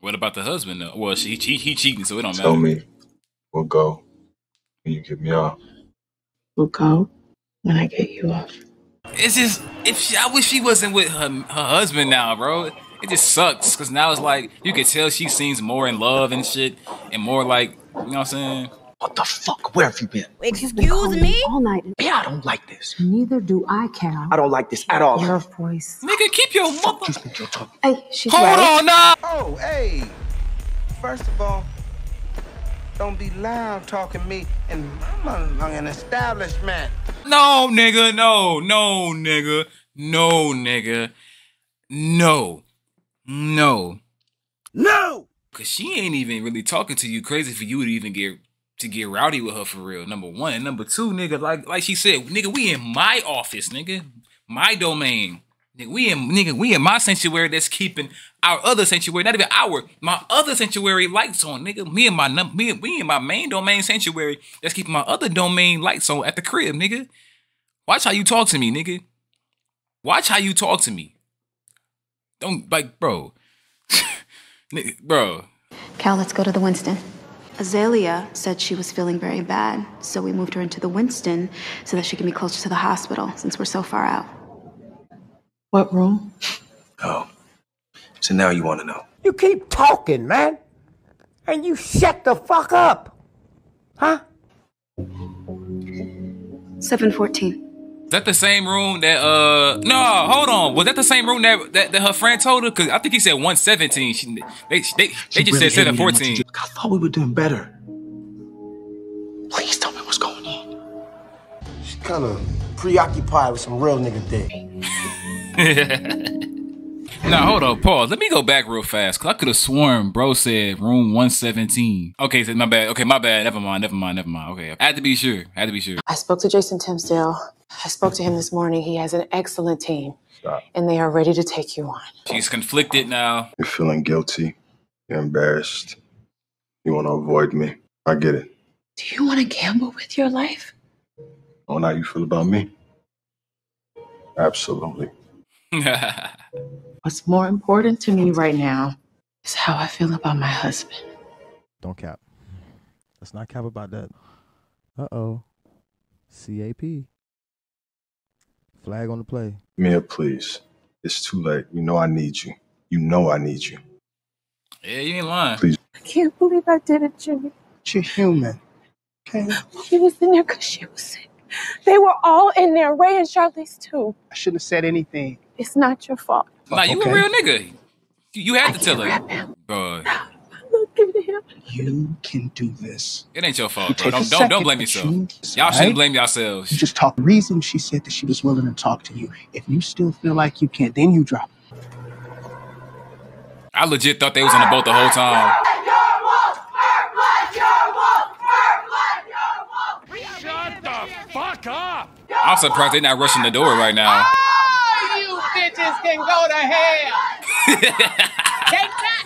What about the husband though? Well she he, he cheating, so it don't matter. Tell me. We'll go. When you get me off. We'll go when I get you off. It's just if she, I wish she wasn't with her her husband now, bro. It just sucks, because now it's like, you can tell she seems more in love and shit, and more like, you know what I'm saying? What the fuck? Where have you been? Excuse been me? All night. Yeah, I don't like this. Neither do I, Cal. I don't like this at all. Your voice. Nigga, keep your mother. You think you're talking? Hey, she's Hold right. on now. Oh, hey. First of all, don't be loud talking me, and I'm on an establishment. No, nigga, no, no, nigga, no, nigga, no. No, no, cause she ain't even really talking to you. Crazy for you to even get to get rowdy with her for real. Number one, and number two, nigga, like like she said, nigga, we in my office, nigga, my domain, nigga, we in nigga, we in my sanctuary that's keeping our other sanctuary, not even our, my other sanctuary lights on, nigga. Me and my num, me we in my main domain sanctuary that's keeping my other domain lights on at the crib, nigga. Watch how you talk to me, nigga. Watch how you talk to me. Don't, like, bro. Bro. Cal, let's go to the Winston. Azalea said she was feeling very bad, so we moved her into the Winston so that she can be closer to the hospital since we're so far out. What room? Oh. So now you want to know. You keep talking, man. And you shut the fuck up. Huh? seven fourteen. that the same room that, uh, no, hold on. Was that the same room that that, that her friend told her? Because I think he said one seventeen. She, they, they, they she just really said seven fourteen. I thought we were doing better. Please tell me what's going on. She's kind of preoccupied with some real nigga dick. Now, hold on, pause. Let me go back real fast, because I could have sworn bro said room one seventeen. Okay, so my bad. Okay, my bad. Never mind, never mind, never mind. Okay, I had to be sure. I had to be sure. I spoke to Jason Timsdale. I spoke to him this morning. He has an excellent team, Stop. and they are ready to take you on. She's conflicted now. You're feeling guilty. You're embarrassed. You want to avoid me. I get it. Do you want to gamble with your life? On how you feel about me? Absolutely. What's more important to me right now is how I feel about my husband. Don't cap. Let's not cap about that. Uh-oh. C A P. Flag on the play. Mea, please. It's too late. You know I need you. You know I need you. Yeah, you ain't lying. Please. I can't believe I did it, Jimmy. You're human. Okay? She was in there because she was sick. They were all in there. Ray and Charlize, too. I shouldn't have said anything. It's not your fault. Nah, you okay. a real nigga. You had to tell her. Bro. Look at him. You can do this. It ain't your fault, bro. Don't, don't, don't blame yourself. Y'all right? shouldn't blame yourselves. You just talk. The reason she said that she was willing to talk to you, if you still feel like you can't, then you drop it. I legit thought they was on the boat the whole time. Fuck up! I'm surprised they're not rushing the door right now. Oh, you bitches can go to hell. Take that.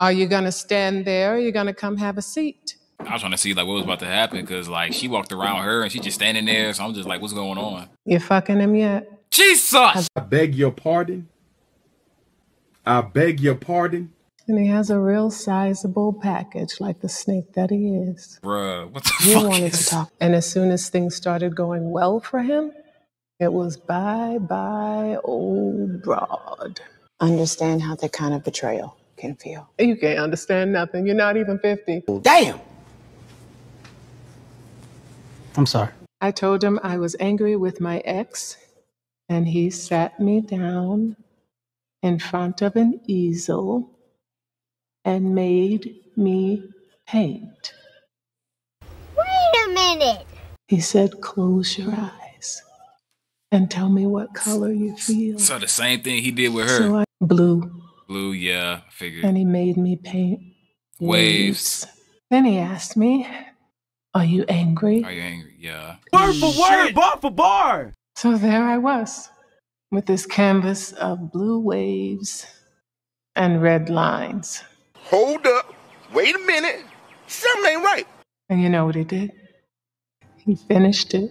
Are you gonna stand there? Or are you gonna come have a seat? I was trying to see like what was about to happen because like she walked around her and she just standing there. So I'm just like, what's going on? You fucking him yet? Jesus! I beg your pardon. I beg your pardon. And he has a real sizable package, like the snake that he is. Bruh, what the fuck? You wanted to talk. And as soon as things started going well for him, it was bye bye, old broad. Understand how that kind of betrayal can feel. You can't understand nothing. You're not even fifty. Damn! I'm sorry. I told him I was angry with my ex, and he sat me down in front of an easel and made me paint. Wait a minute. He said, close your eyes and tell me what color you feel. So the same thing he did with her. So I, blue. Blue, yeah, I figured. And he made me paint waves. waves. Then he asked me, are you angry? Are you angry? Yeah. Word for word, bar for bar. So there I was, with this canvas of blue waves and red lines. Hold up. Wait a minute. Something ain't right. And you know what he did? He finished it.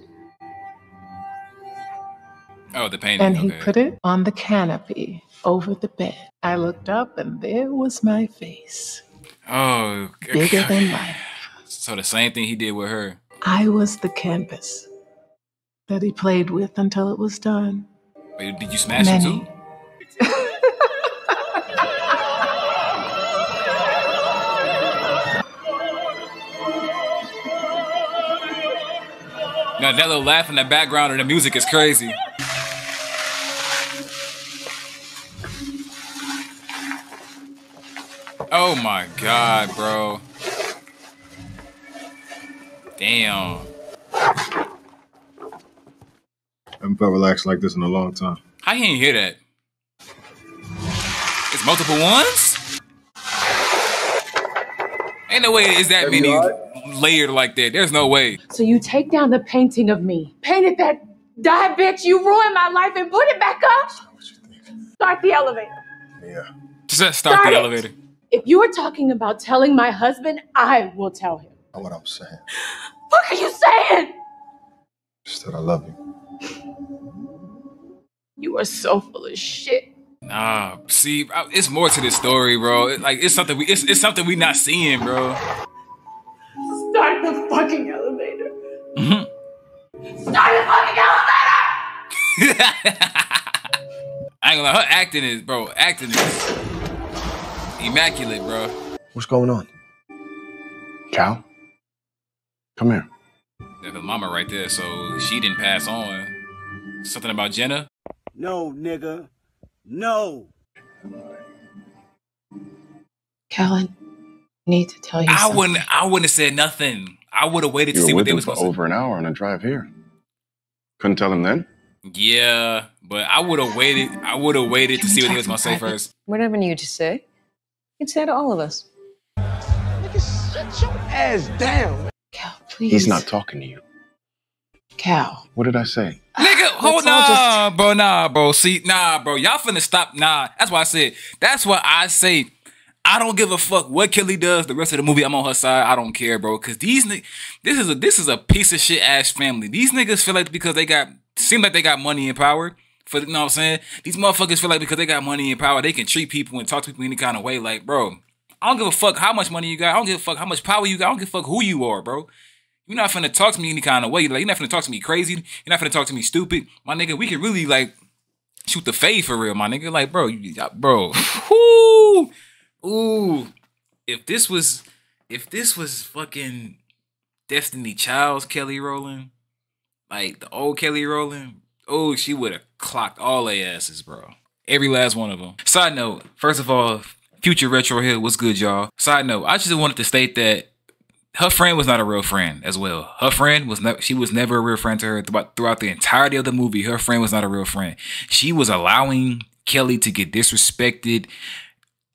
Oh, the painting. And he okay. put it on the canopy over the bed. I looked up and there was my face. Oh. Bigger God. than life. So the same thing he did with her. I was the canvas that he played with until it was done. Wait, did you smash Many. it too? Now that little laugh in the background and the music is crazy. Oh my God, bro. Damn. I haven't felt relaxed like this in a long time. I didn't hear that. It's multiple ones? Ain't no way is that many layered like that. There's no way. So you take down the painting of me, painted that die bitch, you ruined my life, and put it back up? Start the elevator. Yeah. Just start, start the it. elevator. If you are talking about telling my husband, I will tell him. That's what I'm saying. What are you saying? Just that I love you. You are so full of shit. Nah, see, it's more to this story, bro. It, like it's something we, it's, it's something we not seeing, bro. Start the fucking elevator. Mm-hmm. Start the fucking elevator. I ain't gonna lie, her acting is, bro, acting is. immaculate, bro. What's going on? Cal? Come here. There's a mama right there, so she didn't pass on. Something about Jenna? No, nigga. No. Callan, I need to tell you I something. Wouldn't, I wouldn't have said nothing. I would have waited you to see what they was going to say. You were with him for over an hour on a drive here. Couldn't tell him then? Yeah, but I would have waited. I would have waited Can to see what he was going to say first. Whatever you just say, you'd say to all of us. Nigga, shut your ass down. Cal, please. He's not talking to you. Cal. What did I say? Nigga, hold on, nah, just... bro, nah, bro. See, nah, bro. Y'all finna stop, nah. That's why I said. That's what I say. I don't give a fuck what Kelly does. The rest of the movie, I'm on her side. I don't care, bro. Cause these niggas, this is a this is a piece of shit ass family. These niggas feel like because they got seem like they got money and power. For you know what I'm saying? These motherfuckers feel like because they got money and power, they can treat people and talk to people any kind of way. Like, bro, I don't give a fuck how much money you got. I don't give a fuck how much power you got. I don't give a fuck who you are, bro. You're not finna talk to me any kind of way. Like, you're not finna talk to me crazy. You're not finna talk to me stupid. My nigga, we can really like shoot the fade for real, my nigga. Like, bro, you, bro. Woo! Ooh, if this was, if this was fucking Destiny Child's Kelly Rowland, like the old Kelly Rowland, oh, she would have clocked all their asses, bro. Every last one of them. Side note, first of all, Future Retro Hill, what's good, y'all? Side note, I just wanted to state that her friend was not a real friend as well. Her friend was not, she was never a real friend to her throughout, throughout the entirety of the movie. Her friend was not a real friend. She was allowing Kelly to get disrespected,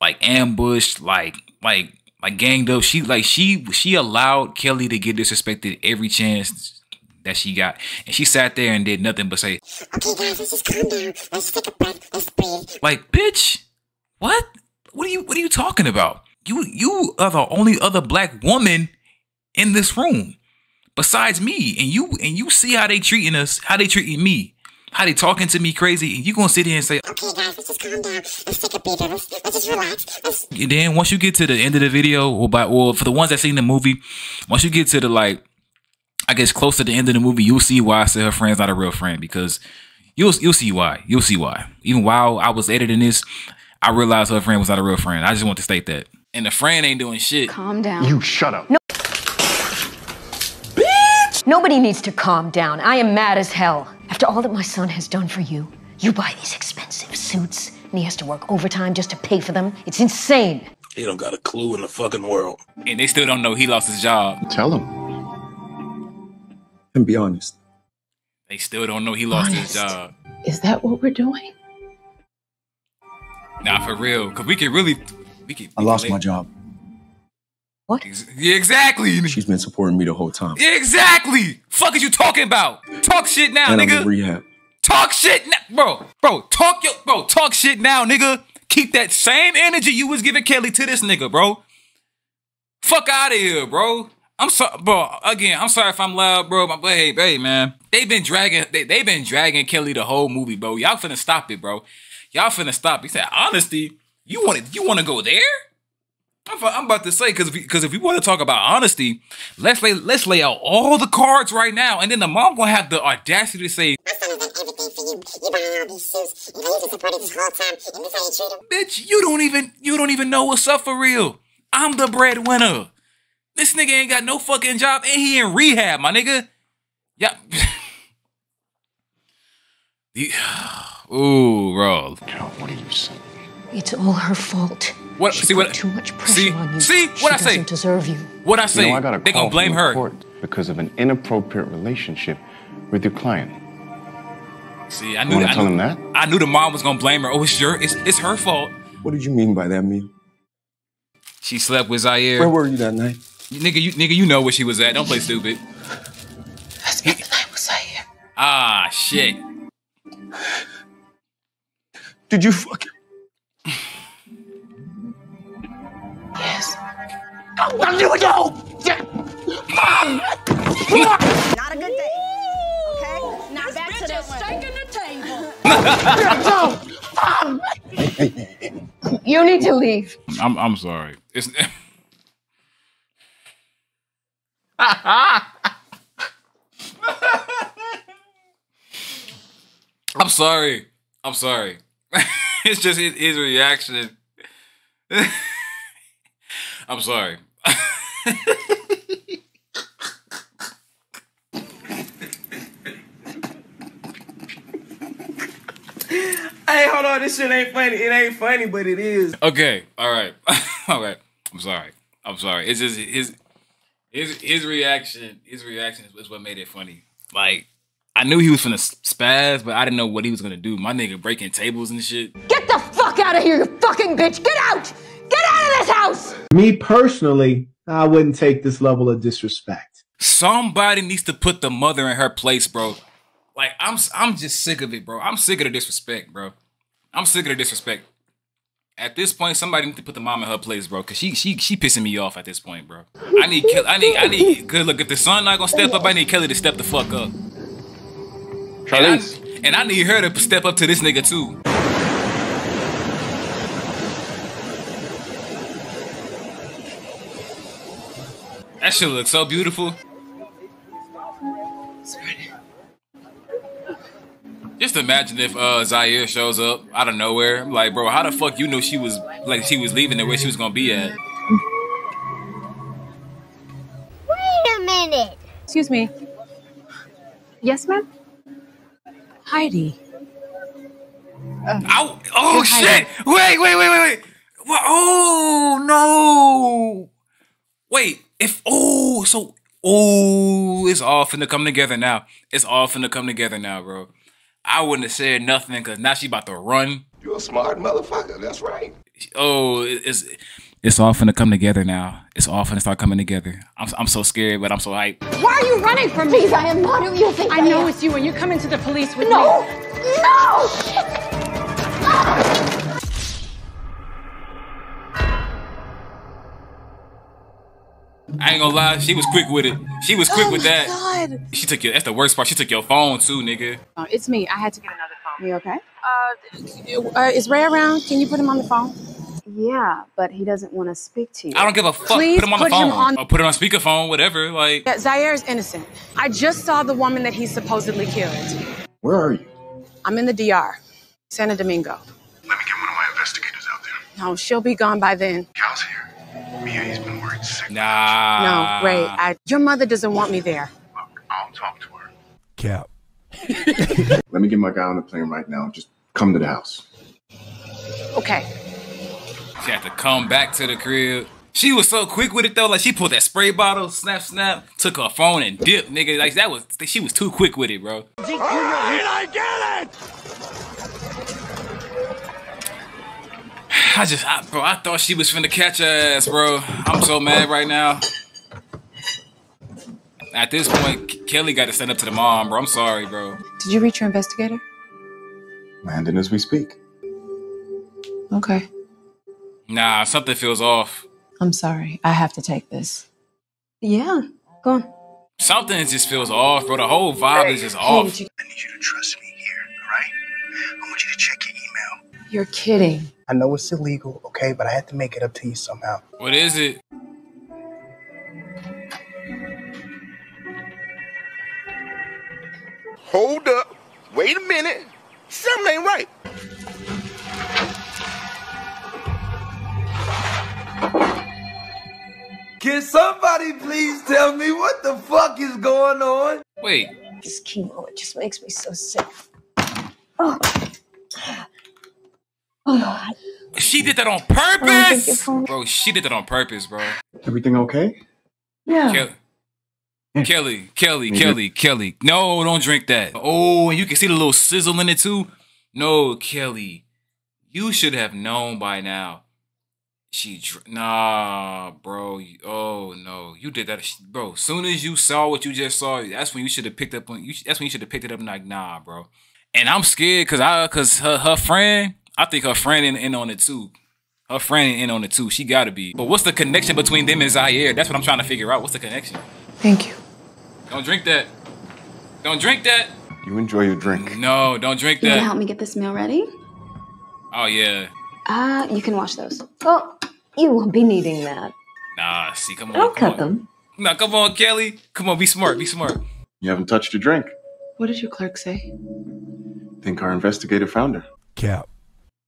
like ambushed, like like like ganged up. She like she she allowed Kelly to get disrespected every chance that she got, and she sat there and did nothing but say, "Okay, guys, let's just calm down. Let's take a breath. Let's breathe." Like, bitch, what? What are you? What are you talking about? You you are the only other black woman in this room besides me, and you and you see how they treating us, how they treating me. How they talking to me crazy, and you gonna sit here and say, "Okay, guys, let's just calm down. Let's take a breather. Let's, let's just relax." Let's. And then once you get to the end of the video, or by or for the ones that seen the movie, once you get to the like, I guess close to the end of the movie, you'll see why I said her friend's not a real friend, because you'll you'll see why. You'll see why. Even while I was editing this, I realized her friend was not a real friend. I just want to state that. And the friend ain't doing shit. Calm down. You shut up. No. Bitch. Nobody needs to calm down. I am mad as hell. After all that my son has done for you, you buy these expensive suits, and he has to work overtime just to pay for them. It's insane. He don't got a clue in the fucking world. And they still don't know he lost his job. Tell him. And be honest. They still don't know he lost honest? his job. Is that what we're doing? Nah, for real. Because we can really... We can, we I lost can my job. What? Exactly. She's been supporting me the whole time. Exactly. Fuck is you talking about? Talk shit now, and nigga. I'm in rehab. Talk shit now, bro. Bro, talk your bro. Talk shit now, nigga. Keep that same energy you was giving Kelly to this nigga, bro. Fuck out of here, bro. I'm sorry, bro. Again, I'm sorry if I'm loud, bro. But hey, hey, man, they've been dragging. They they've been dragging Kelly the whole movie, bro. Y'all finna stop it, bro. Y'all finna stop it. He said, honesty. You want it? You want to go there? I'm about to say, because because if we want to talk about honesty, let's lay let's lay out all the cards right now, and then the mom gonna have the audacity to say, "My son has done everything for you. You buy all these suits. You know, you supported this whole time, and this how you treat him." Bitch, you don't even you don't even know what's up for real. I'm the breadwinner. This nigga ain't got no fucking job, and he in rehab, my nigga. Yeah. Ooh, bro. Cal, what are you saying? It's all her fault. What, she see what too much pressure see, on you. See what she I say. Doesn't deserve you. What I say. You know, I they gonna blame her because of an inappropriate relationship with your client. See, I knew. You I, tell knew them that? I knew the mom was gonna blame her. Oh, it's your, it's, it's her fault. What did you mean by that, Mia? She slept with Zyair. Where were you that night, you, nigga? You nigga, you know where she was at. Don't play stupid. I spent the night with Zyair. Ah, shit. Did you fucking? Yes. Oh, what do we do? Mom! Not a good day. Okay? Not back to that one. This bitch is taking the table. Mom! You need to leave. I'm I'm sorry. It's I'm sorry. I'm sorry. It's just his, his reaction. I'm sorry. Hey, hold on, this shit ain't funny. It ain't funny, but it is. Okay, all right, all right. I'm sorry. I'm sorry. It's just his his his reaction. His reaction is what made it funny. Like, I knew he was finna spaz, but I didn't know what he was gonna do. My nigga breaking tables and shit. Get the fuck out of here, you fucking bitch! Get out! Get out of this house! Me personally, I wouldn't take this level of disrespect. Somebody needs to put the mother in her place, bro. Like, I'm I'm just sick of it, bro. I'm sick of the disrespect, bro. I'm sick of the disrespect. At this point, somebody needs to put the mom in her place, bro. Cause she she she pissing me off at this point, bro. I need Kelly, I need I need good look. If the son not gonna step up, I need Kelly to step the fuck up. Charlize. And I, and I need her to step up to this nigga too. That shit looks so beautiful. Just imagine if uh, Zyair shows up out of nowhere. Like, bro, how the fuck you knew she was, like, she was leaving the way she was gonna be at? Wait a minute. Excuse me. Yes, ma'am? Heidi. Uh, oh, oh shit! Heidi. Wait, wait, wait, wait, wait. Oh, no. Wait, if, oh, so, oh, it's all finna come together now. It's all finna come together now, bro. I wouldn't have said nothing because now she about to run. You a smart motherfucker. That's right. Oh, it's it's all finna come together now. It's all finna start coming together. I'm I'm so scared, but I'm so hyped. Why are you running from me? I am not who you think I am. I know it's you, and you're coming to the police with no. me. No, no. Ah! I ain't gonna lie, she was quick with it. She was quick oh with that. God. She took your, that's the worst part. She took your phone too, nigga. Oh, it's me. I had to get another phone. You okay? Uh, uh, is Ray around? Can you put him on the phone? Yeah, but he doesn't want to speak to you. I don't give a fuck. Please put him on put the phone. On... Or put him on speakerphone, whatever. Like, yeah, Zyair's innocent. I just saw the woman that he supposedly killed. Where are you? I'm in the D R, Santa Domingo. Let me get one of my investigators out there. No, she'll be gone by then. Cal's here. Mea, he's been worried sick. Nah. No, Ray, I, your mother doesn't want me there. Look, I'll talk to her. Cap. Let me get my guy on the plane right now. Just come to the house. Okay. She had to come back to the crib. She was so quick with it, though. Like, she pulled that spray bottle, snap, snap, took her phone and dipped, nigga. Like, that was, she was too quick with it, bro. All right, I get it! I just, I, bro, I thought she was finna catch her ass, bro. I'm so mad right now. At this point, Kelly got to stand up to the mom, bro. I'm sorry, bro. Did you reach your investigator? Landon as we speak. Okay. Nah, something feels off. I'm sorry. I have to take this. Yeah, go on. Something just feels off, bro. The whole vibe is just off. I need you to trust me here, all right? I want you to check your email. You're kidding. I know it's illegal, okay, but I had to make it up to you somehow. What is it? Hold up. Wait a minute. Something ain't right. Can somebody please tell me what the fuck is going on? Wait. This chemo, it just makes me so sick. Oh. Oh, she did that on purpose, bro. She did that on purpose, bro. Everything okay? Yeah. Kelly, yeah. Kelly, Kelly, yeah. Kelly, Kelly. No, don't drink that. Oh, and you can see the little sizzle in it too. No, Kelly, you should have known by now. She, dr nah, bro. Oh no, you did that, bro. Soon as you saw what you just saw, that's when you should have picked up. On, you, that's when you should have picked it up. And like, nah, bro. And I'm scared because I, because her, her friend. I think her friend in, in on it too. Her friend in on it too. She gotta be. But what's the connection between them and Zyair? That's what I'm trying to figure out. What's the connection? Thank you. Don't drink that. Don't drink that. You enjoy your drink. No, don't drink that. You can help me get this meal ready? Oh, yeah. Uh, you can wash those. Well, you won't be needing that. Nah, see, come on. I'll cut them. Nah, come on, Kelly. Come on, be smart, be smart. You haven't touched your drink. What did your clerk say? I think our investigator found her. Cap.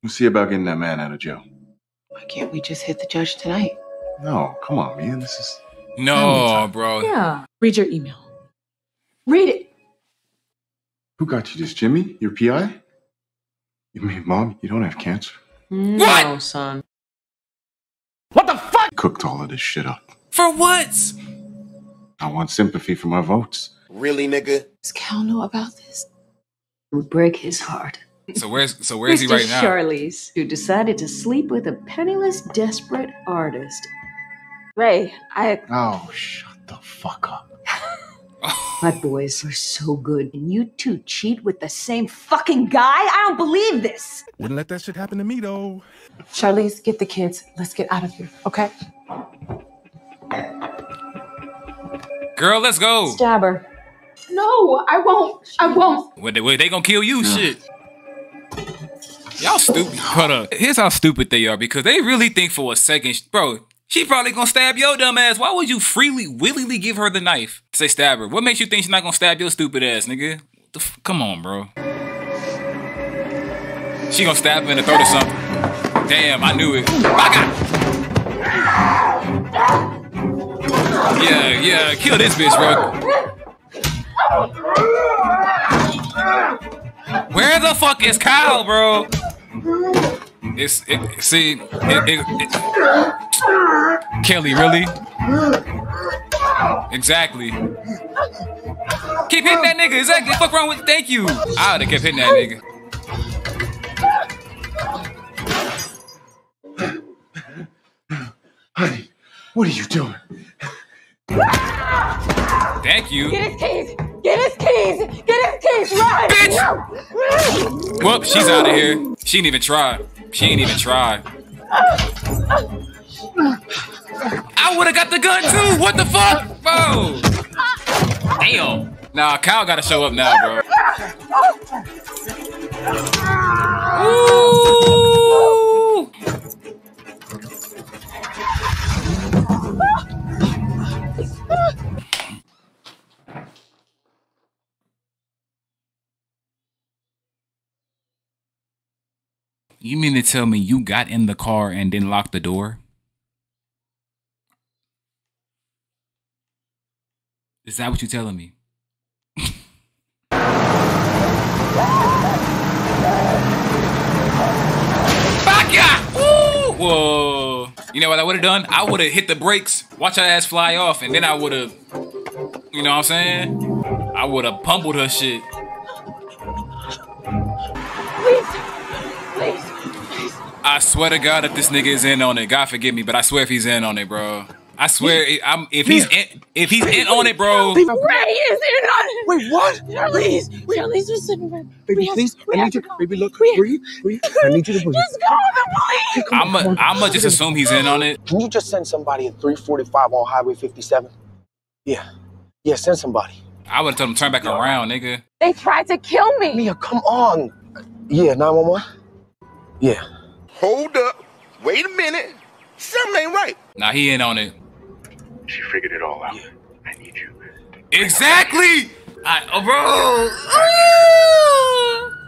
We'll see about getting that man out of jail. Why can't we just hit the judge tonight? No, come on, man. This is... No, bro. Yeah. Read your email. Read it. Who got you this, Jimmy? Your P I? You mean, Mom, you don't have cancer? No, what? son. What the fuck? I cooked all of this shit up. For what? I want sympathy for my votes. Really, nigga? Does Cal know about this? It would break his heart. So where's so where's he right now? Charlize, who decided to sleep with a penniless, desperate artist. Ray, I... Oh, shut the fuck up. My boys are so good, and you two cheat with the same fucking guy? I don't believe this. Wouldn't let that shit happen to me, though. Charlize, get the kids. Let's get out of here, okay? Girl, let's go. Stab her. No, I won't. I won't. What they, what they gonna kill you, no. shit. Y'all stupid. Hold up. Here's how stupid they are, because they really think for a second, bro. She probably gonna stab your dumb ass. Why would you freely, willingly give her the knife? Say stab her. What makes you think she's not gonna stab your stupid ass, nigga? What the f Come on, bro. She gonna stab her in the throat or something. Damn, I knew it. I got. Yeah, yeah. Kill this bitch, bro. Where the fuck is Kyle, bro? It's it, see it, it, it. Kelly, really? Exactly. Keep hitting that nigga. Exactly. What the fuck wrong with? Thank you. I would have kept hitting that nigga. Honey, what are you doing? Thank you. Get his keys. Get his keys. Get his keys. Run. Bitch. No. Whoop. She's out of here. She didn't even try. She ain't even tried. I would have got the gun too. What the fuck, bro? Damn. Nah, Kyle gotta show up now, bro. Ooh. You mean to tell me you got in the car and then locked the door? Is that what you're telling me? Fuck yeah! Woo! Whoa! You know what I would have done? I would have hit the brakes, watch her ass fly off, and then I would have, you know what I'm saying? I would have pummeled her shit. I swear to God, if this nigga is in on it, God forgive me, but I swear if he's in on it, bro. I swear, if, I'm, if he's in, if he's in on it, bro. Ray is in on it. Wait, what? Charlize, Charlize was sitting there. Baby, please, I need you. Baby, look, breathe, breathe. I need you to breathe. Just go to the police. I'ma, I'ma just assume he's in on it. Can you just send somebody at three forty-five on Highway fifty-seven? Yeah, yeah, send somebody. I would have told him turn back no. around, nigga. They tried to kill me. Mea, come on. Yeah, nine one one. Yeah. Hold up. Wait a minute. Something ain't right. Nah, he ain't on it. She figured it all out. Yeah. I need you. Exactly! I, oh,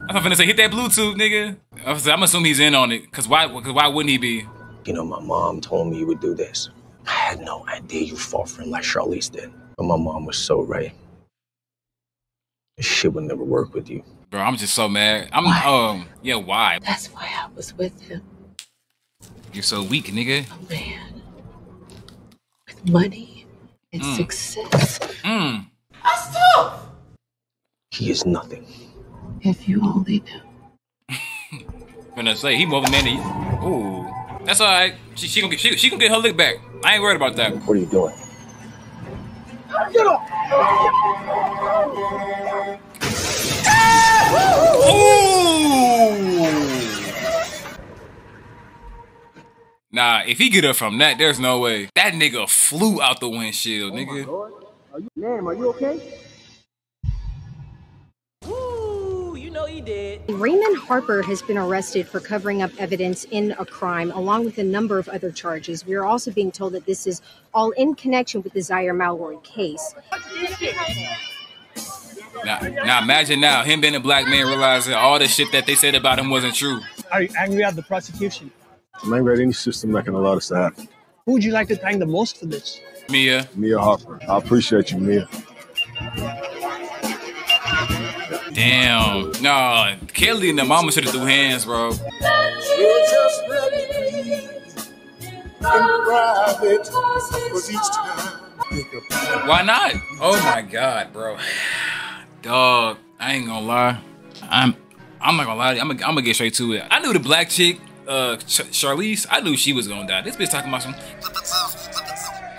bro! I'm finna say, hit that Bluetooth, nigga. I'm assuming he's in on it. Because why, cause why wouldn't he be? You know, my mom told me you would do this. I had no idea you fought for him like Charlize did. But my mom was so right. This shit would never work with you. Bro, I'm just so mad. I'm why? um yeah, why? That's why I was with him. You're so weak, nigga. A man with money and mm. success. Mm. That's tough. He is nothing. If you only knew. I'm gonna say he more of a man than you. Ooh. That's alright. She she gonna get she, she gonna get her lick back. I ain't worried about that. What are you doing? Get up! Oh. Nah, if he get up from that, there's no way. That nigga flew out the windshield, nigga. Oh are you, ma'am, are you okay? Ooh, you know he did. Raymond Harper has been arrested for covering up evidence in a crime, along with a number of other charges. We are also being told that this is all in connection with the Zyair Malloy case. Now, now imagine now him being a black man realizing all the shit that they said about him wasn't true. Are you angry at the prosecution? I'm angry at any system that can allow this to happen. Who would you like to thank the most for this? Mea. Mea Harper. I appreciate you, Mea. Damn. Nah, Kelly and the mama should have threw hands, bro. You just why not? Oh my God, bro. Dog, I ain't gonna lie. I'm I'm not gonna lie. I'm gonna, I'm gonna get straight to it. I knew the black chick, uh, Ch Charlize, I knew she was gonna die. This bitch talking about some,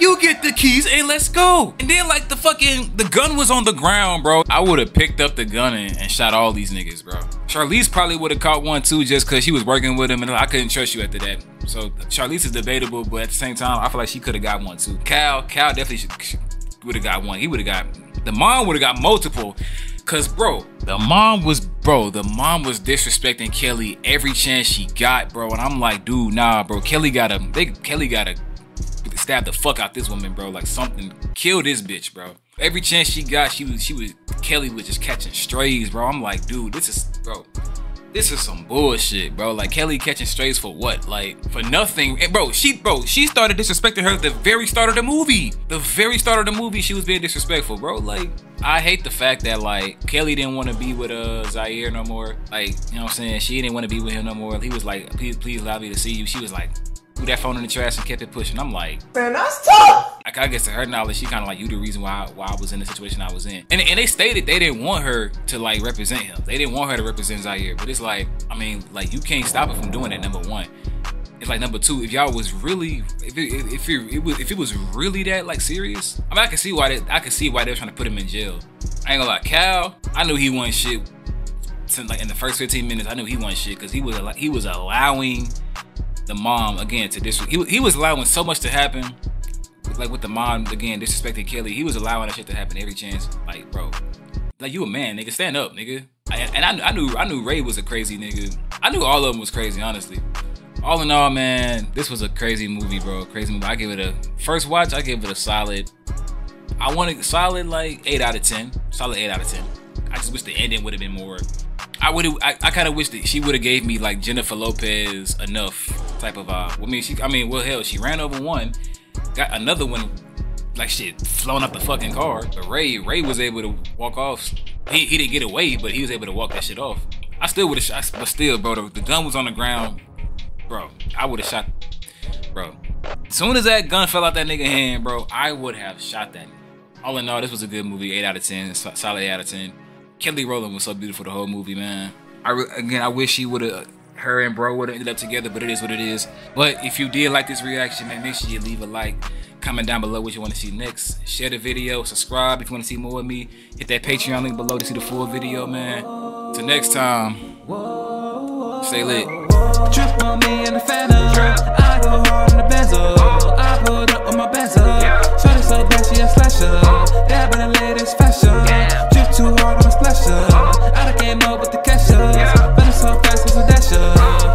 you get the keys and let's go. And then like the fucking, the gun was on the ground, bro. I would've picked up the gun and, and shot all these niggas, bro. Charlize probably would've caught one too just cause she was working with him and I couldn't trust you after that. So Charlize is debatable, but at the same time, I feel like she could've got one too. Cal, Cal definitely should, would've got one. He would've got, the mom would've got multiple. Cause bro, the mom was, bro, the mom was disrespecting Kelly every chance she got, bro. And I'm like, dude, nah, bro, Kelly gotta, they, Kelly gotta stab the fuck out this woman, bro. Like something, kill this bitch, bro. Every chance she got, she was, she was, Kelly was just catching strays, bro. I'm like, dude, this is, bro, this is some bullshit, bro. Like Kelly catching strays for what? Like for nothing. And bro, she, bro, she started disrespecting her at the very start of the movie. The very start of the movie, she was being disrespectful, bro. Like, I hate the fact that like Kelly didn't want to be with uh Zyair no more. Like, you know what I'm saying? She didn't want to be with him no more. He was like, please, please allow me to see you. She was like, threw that phone in the trash and kept it pushing. I'm like, man, that's tough. Like, I guess to her knowledge, she kind of like, you the reason why I, why I was in the situation I was in. And, and they stated they didn't want her to like represent him. They didn't want her to represent Zyair. But it's like, I mean, like you can't stop it from doing that, number one. It's like, number two, if y'all was really, if it, if it, it was, if it was really that like serious, I mean, I can see why they, I can see why they're trying to put him in jail. I ain't gonna lie, Cal, I knew he wasn't shit. Since like in the first fifteen minutes, I knew he wasn't shit because he was like, he was allowing the mom again to disrespect. He, he was allowing so much to happen, like with the mom again disrespecting Kelly. He was allowing that shit to happen every chance. Like, bro, like you a man, nigga, stand up, nigga. I, and I, I knew, I knew Ray was a crazy nigga. I knew all of them was crazy, honestly. All in all, man, this was a crazy movie, bro. Crazy movie. I give it a first watch. I give it a solid. I wanted solid like eight out of ten. Solid eight out of ten. I just wish the ending would have been more. I would have. I, I kind of wish that she would have gave me like Jennifer Lopez enough type of vibe. I mean, she. I mean, well, hell, she ran over one, got another one, like shit, flown up the fucking car. But Ray, Ray was able to walk off. He he didn't get away, but he was able to walk that shit off. I still would have. But still, bro, the, the gun was on the ground, bro. I would have shot, bro. As soon as that gun fell out that nigga hand, bro, I would have shot that. All in all, this was a good movie. Eight out of ten. Solid eight out of ten. Kelly Rowland was so beautiful the whole movie, man. I again, I wish she would have, her and bro would have ended up together, but it is what it is. But if you did like this reaction, man, make sure you leave a like, comment down below what you want to see next, share the video, subscribe if you want to see more of me, hit that Patreon link below to see the full video, man. Till next time, stay lit.